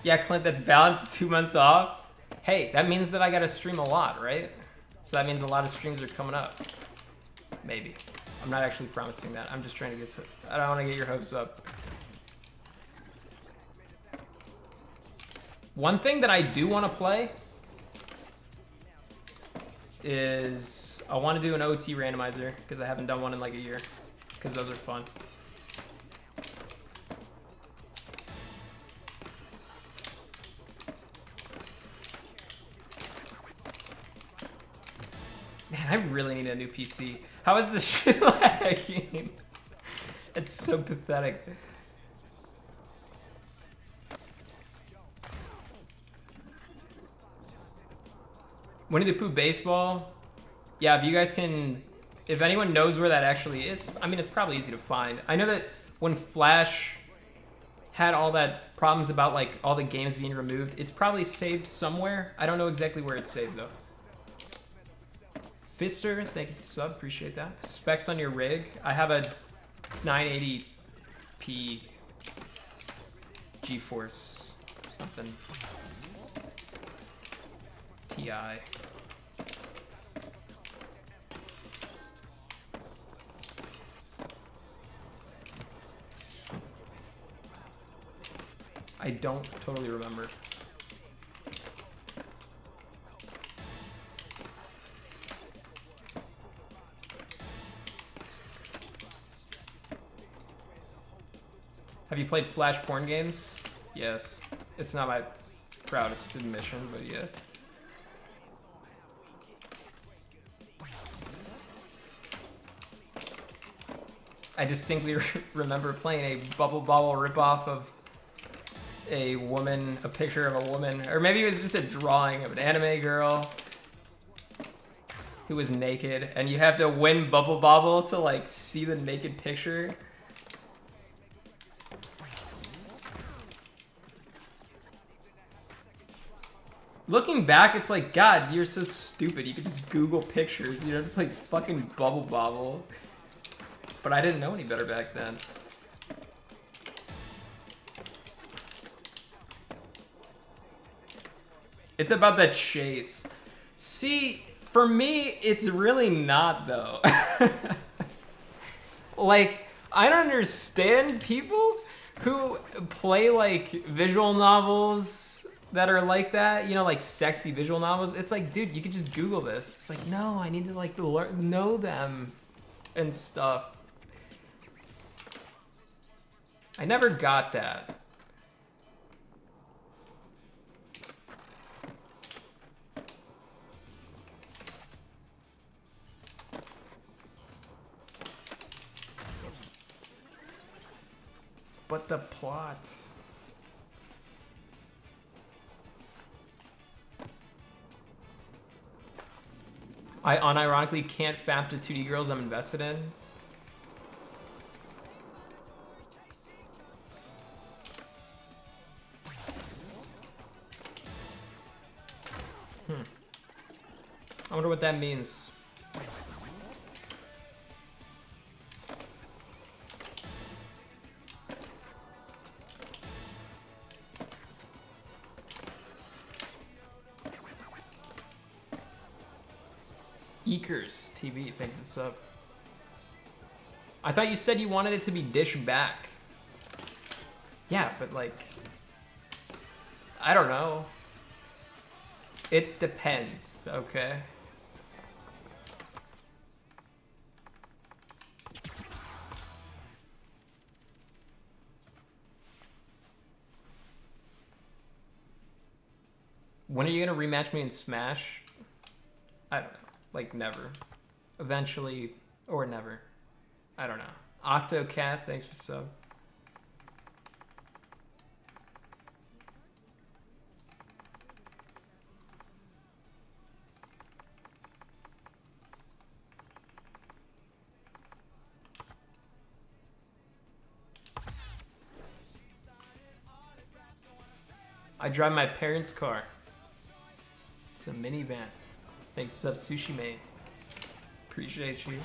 Yeah, Clint, that's balanced, two months off. Hey, that means that I gotta stream a lot, right? So that means a lot of streams are coming up. Maybe. I'm not actually promising that. I'm just trying to get, I don't wanna get your hopes up. One thing that I do wanna play is I wanna do an O T randomizer because I haven't done one in like a year because those are fun. I really need a new P C. How is this shit lagging? It's so pathetic. Winnie the Pooh baseball. Yeah, if you guys can, if anyone knows where that actually is, I mean, it's probably easy to find. I know that when Flash had all that problems about like all the games being removed, it's probably saved somewhere. I don't know exactly where it's saved though. Fister, thank you for the sub, appreciate that. Specs on your rig. I have a nine eighty p GeForce something. T I. I don't totally remember. Have you played Flash porn games? Yes. It's not my proudest admission, but yes. I distinctly re remember playing a Bubble Bobble ripoff of a woman, a picture of a woman, or maybe it was just a drawing of an anime girl who was naked, and you have to win Bubble Bobble to like see the naked picture. Looking back, it's like, God, you're so stupid. You could just Google pictures. You don't have to play fucking Bubble Bobble. But I didn't know any better back then. It's about the chase. See, for me, it's really not, though. Like, I don't understand people who play, like, visual novels that are like that, you know, like sexy visual novels. It's like, dude, you could just Google this. It's like, no, I need to like learn, know them and stuff. I never got that. But the plot. I unironically can't fap to two D girls I'm invested in. Hmm. I wonder what that means. Eekers T V, thank you for up. I thought you said you wanted it to be dish back. Yeah, but like, I don't know. It depends, okay. When are you gonna rematch me in Smash? I don't know. Like, never. Eventually, or never. I don't know. OctoCat, thanks for sub. I drive my parents' car. It's a minivan. Thanks for sub, Sushi Mate. Appreciate you.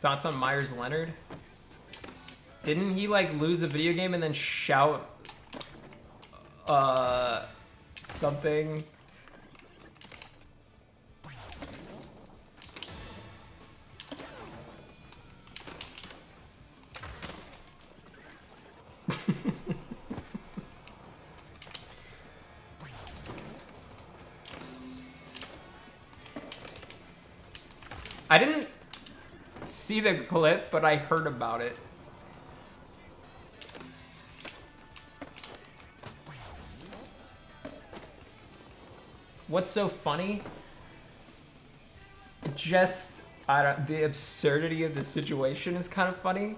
Thoughts on Myers Leonard? Didn't he like lose a video game and then shout uh, something? I didn't see the clip, but I heard about it. What's so funny? Just, I don't, the absurdity of the situation is kind of funny.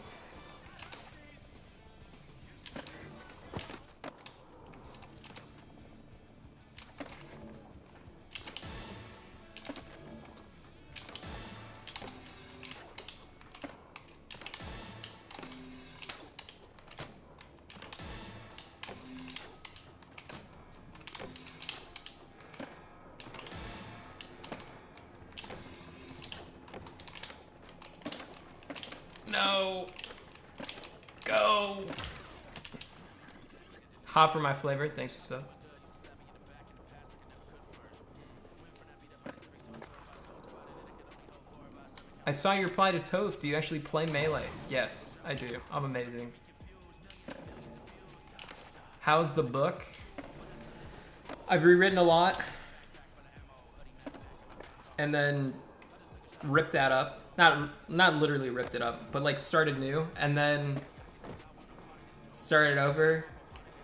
Hot for my flavor, thanks for sub. I saw your reply to Toph. Do you actually play Melee? Yes, I do. I'm amazing. How's the book? I've rewritten a lot. And then ripped that up. Not, not literally ripped it up, but like started new. And then started over.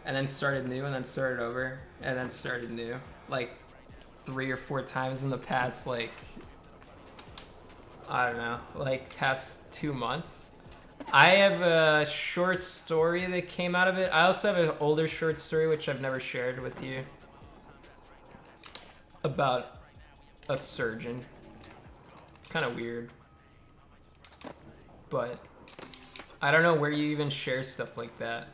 And then started new, and then started over, and then started new, like three or four times in the past, like, I don't know, like past two months. I have a short story that came out of it. I also have an older short story, which I've never shared with you, about a surgeon. It's kind of weird, but I don't know where you even share stuff like that.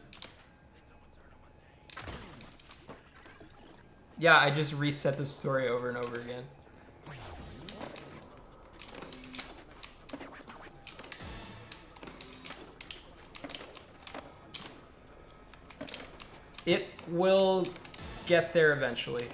Yeah, I just reset the story over and over again. It will get there eventually.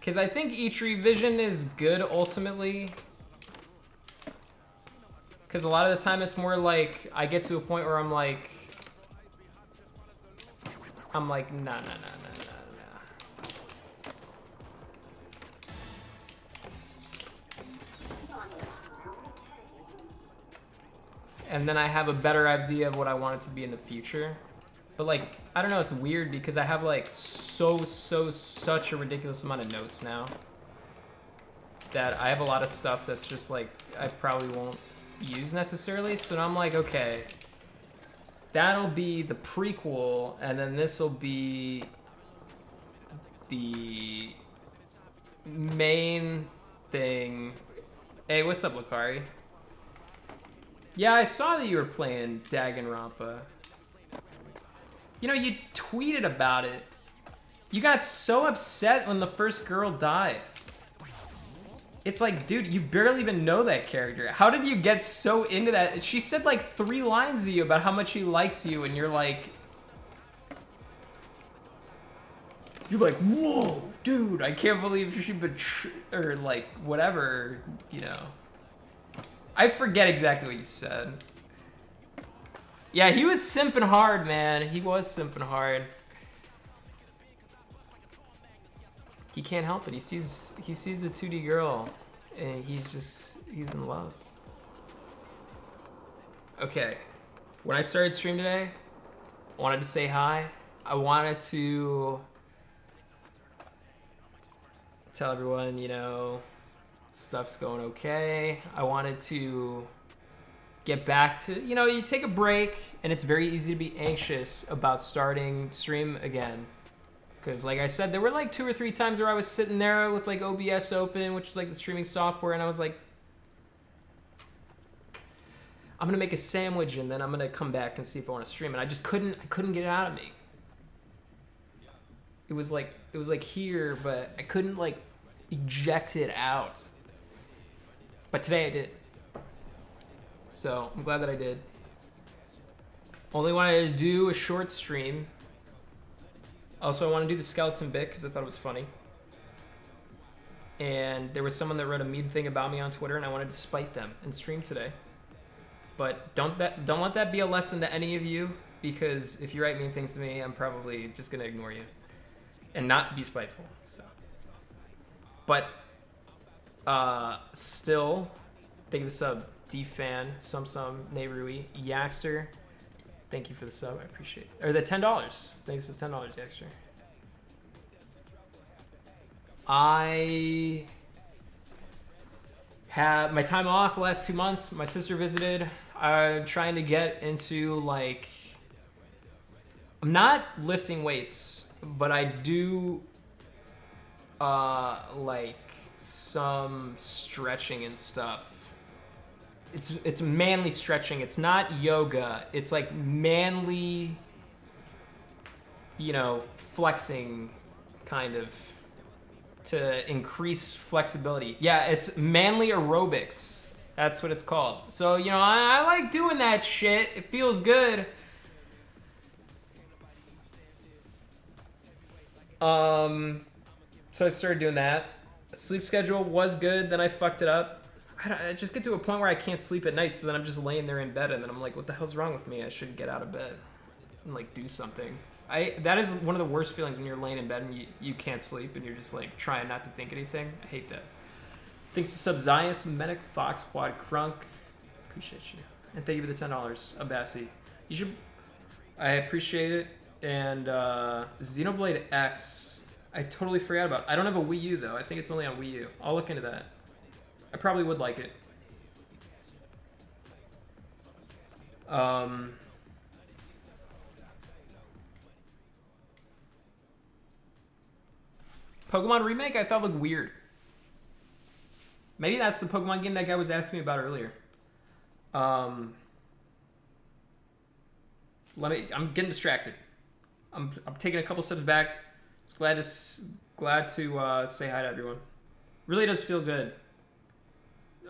Because I think each revision is good ultimately, Because a lot of the time it's more like, I get to a point where I'm like, I'm like, nah, nah, nah, nah, nah, nah. And then I have a better idea of what I want it to be in the future. But like, I don't know, it's weird because I have like so, so, such a ridiculous amount of notes now that I have a lot of stuff that's just like, I probably won't use necessarily. So now I'm like, okay, that'll be the prequel, and then this will be the main thing. Hey, what's up, Lucari? Yeah, I saw that you were playing Danganronpa. You know, you tweeted about it. You got so upset when the first girl died. It's like, dude, you barely even know that character. How did you get so into that? She said like three lines to you about how much she likes you, and you're like... You're like, whoa, dude, I can't believe she betrayed, or like, whatever, you know. I forget exactly what you said. Yeah, he was simping hard, man. He was simping hard. He can't help it. He sees he sees a two D girl, and he's just he's in love. Okay, when I started stream today, I wanted to say hi. I wanted to tell everyone, you know, stuff's going okay. I wanted to get back to, you know, you take a break, and it's very easy to be anxious about starting stream again. Because like I said, there were like two or three times where I was sitting there with like O B S open, which is like the streaming software, and I was like, I'm gonna make a sandwich and then I'm gonna come back and see if I wanna stream. And I just couldn't, I couldn't get it out of me. It was like, it was like here, but I couldn't like eject it out. But today I did. So I'm glad that I did. Only wanted to do a short stream. Also, I want to do the skeleton bit because I thought it was funny. And there was someone that wrote a mean thing about me on Twitter, and I wanted to spite them and stream today. But don't that don't let that be a lesson to any of you, because if you write mean things to me, I'm probably just gonna ignore you and not be spiteful. So, but uh, still, thank you for the sub, D Fan, Sum Sum, Nerui, Yaxter. Thank you for the sub, I appreciate it. Or the ten dollars. Thanks for the ten dollars extra. I have my time off the last two months. My sister visited. I'm trying to get into like, I'm not lifting weights, but I do uh, like some stretching and stuff. It's, it's manly stretching. It's not yoga. It's like manly, you know, flexing kind of to increase flexibility. Yeah, it's manly aerobics. That's what it's called. So, you know, I, I like doing that shit. It feels good. Um, so I started doing that. Sleep schedule was good. Then I fucked it up. I, don't, I just get to a point where I can't sleep at night, so then I'm just laying there in bed, and then I'm like, what the hell's wrong with me? I should get out of bed and, like, do something. I That is one of the worst feelings when you're laying in bed and you, you can't sleep and you're just, like, trying not to think anything. I hate that. Thanks to Subzias, Medic, Fox, Quad, Crunk. Appreciate you. And thank you for the ten dollars, Abassi. You should... I appreciate it. And uh, Xenoblade X, I totally forgot about. I don't have a Wii U, though. I think it's only on Wii U. I'll look into that. I probably would like it. Um, Pokemon Remake I thought looked weird. Maybe that's the Pokemon game that guy was asking me about earlier. Um, let me. I'm getting distracted. I'm, I'm taking a couple steps back. Just glad to glad to uh, say hi to everyone. Really does feel good.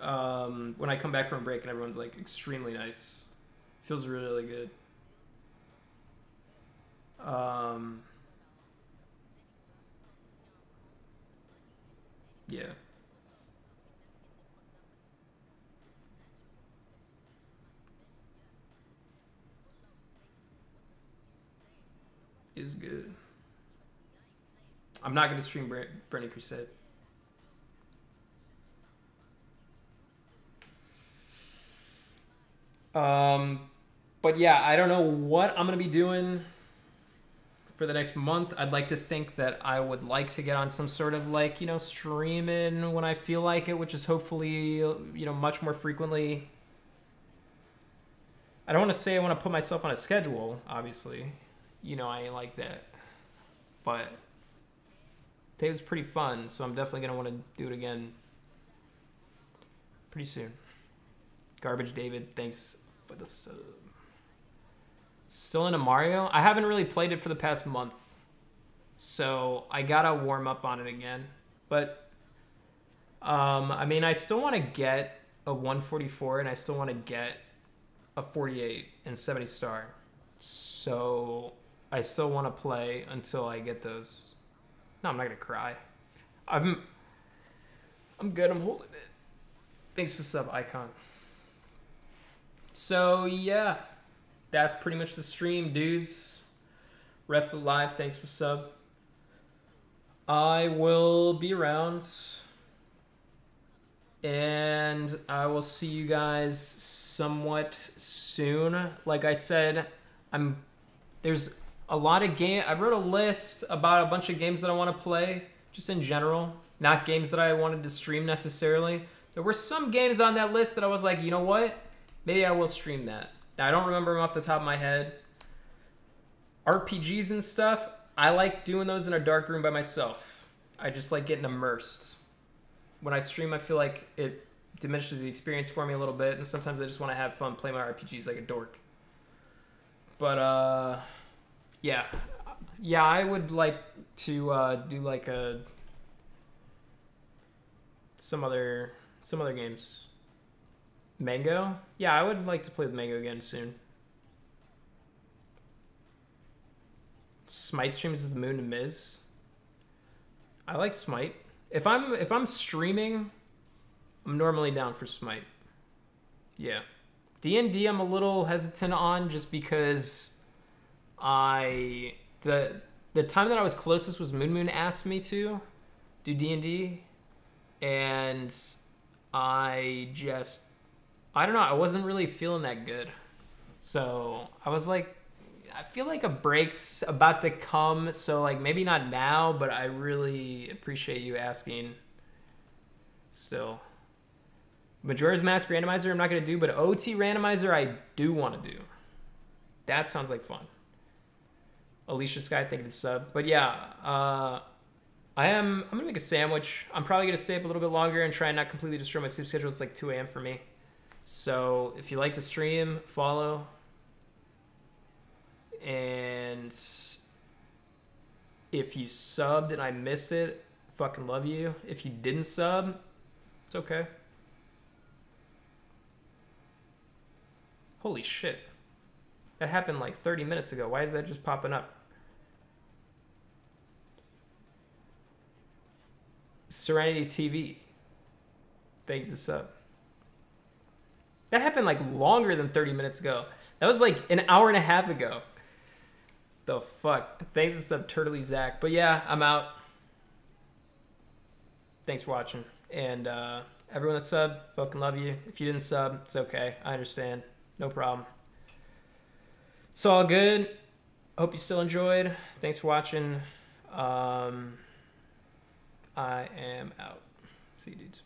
Um, when I come back from break and everyone's like extremely nice. Feels really, really good. Um, yeah. is good. I'm not gonna stream Burning Crusade. Um, but yeah, I don't know what I'm gonna be doing for the next month. I'd like to think that I would like to get on some sort of like, you know, streaming when I feel like it, which is hopefully, you know, much more frequently. I don't want to say I want to put myself on a schedule, obviously. You know, I ain't like that. But today was pretty fun, so I'm definitely going to want to do it again pretty soon. Garbage David, thanks for the sub. Still into Mario? I haven't really played it for the past month, so I got to warm up on it again. But, um, I mean, I still want to get a one forty-four, and I still want to get a forty-eight and seventy star, so I still want to play until I get those. No, I'm not gonna cry. I'm I'm good. I'm holding it. Thanks for sub, Icon. So yeah, that's pretty much the stream, dudes. Ref Live, thanks for sub. I will be around, and I will see you guys somewhat soon. Like I said, I'm there's a lot of game. I wrote a list about a bunch of games that I want to play, just in general, not games that I wanted to stream necessarily. There were some games on that list that I was like, you know what, maybe I will stream that. Now, I don't remember them off the top of my head. R P Gs and stuff, I like doing those in a dark room by myself. I just like getting immersed. When I stream, I feel like it diminishes the experience for me a little bit, and sometimes I just want to have fun, play my R P Gs like a dork. But, uh, yeah. Yeah, I would like to uh, do, like, a, some other, some other games. Mango? Yeah, I would like to play with Mango again soon. Smite streams with Moon and Miz. I like Smite. If I'm if I'm streaming, I'm normally down for Smite. Yeah. D and D I'm a little hesitant on just because I the the time that I was closest was Moon Moon asked me to do D and D, and I just I don't know, I wasn't really feeling that good. So, I was like, I feel like a break's about to come, so like maybe not now, but I really appreciate you asking still. Majora's Mask Randomizer I'm not going to do, but O T Randomizer I do want to do. That sounds like fun. Alicia Sky, thank you for the sub. But yeah, uh, I am, I'm going to make a sandwich. I'm probably going to stay up a little bit longer and try and not completely destroy my sleep schedule. It's like two A M for me. So if you like the stream, follow. And if you subbed and I missed it, fucking love you. If you didn't sub, it's okay. Holy shit. That happened like thirty minutes ago. Why is that just popping up? Serenity T V. Thank you for sub. That happened like longer than thirty minutes ago. That was like an hour and a half ago. The fuck. Thanks for sub, Turtley Zach. But yeah, I'm out. Thanks for watching. And uh, everyone that sub, fucking love you. If you didn't sub, it's okay. I understand. No problem. It's all good. Hope you still enjoyed. Thanks for watching. Um, I am out. See you, dudes.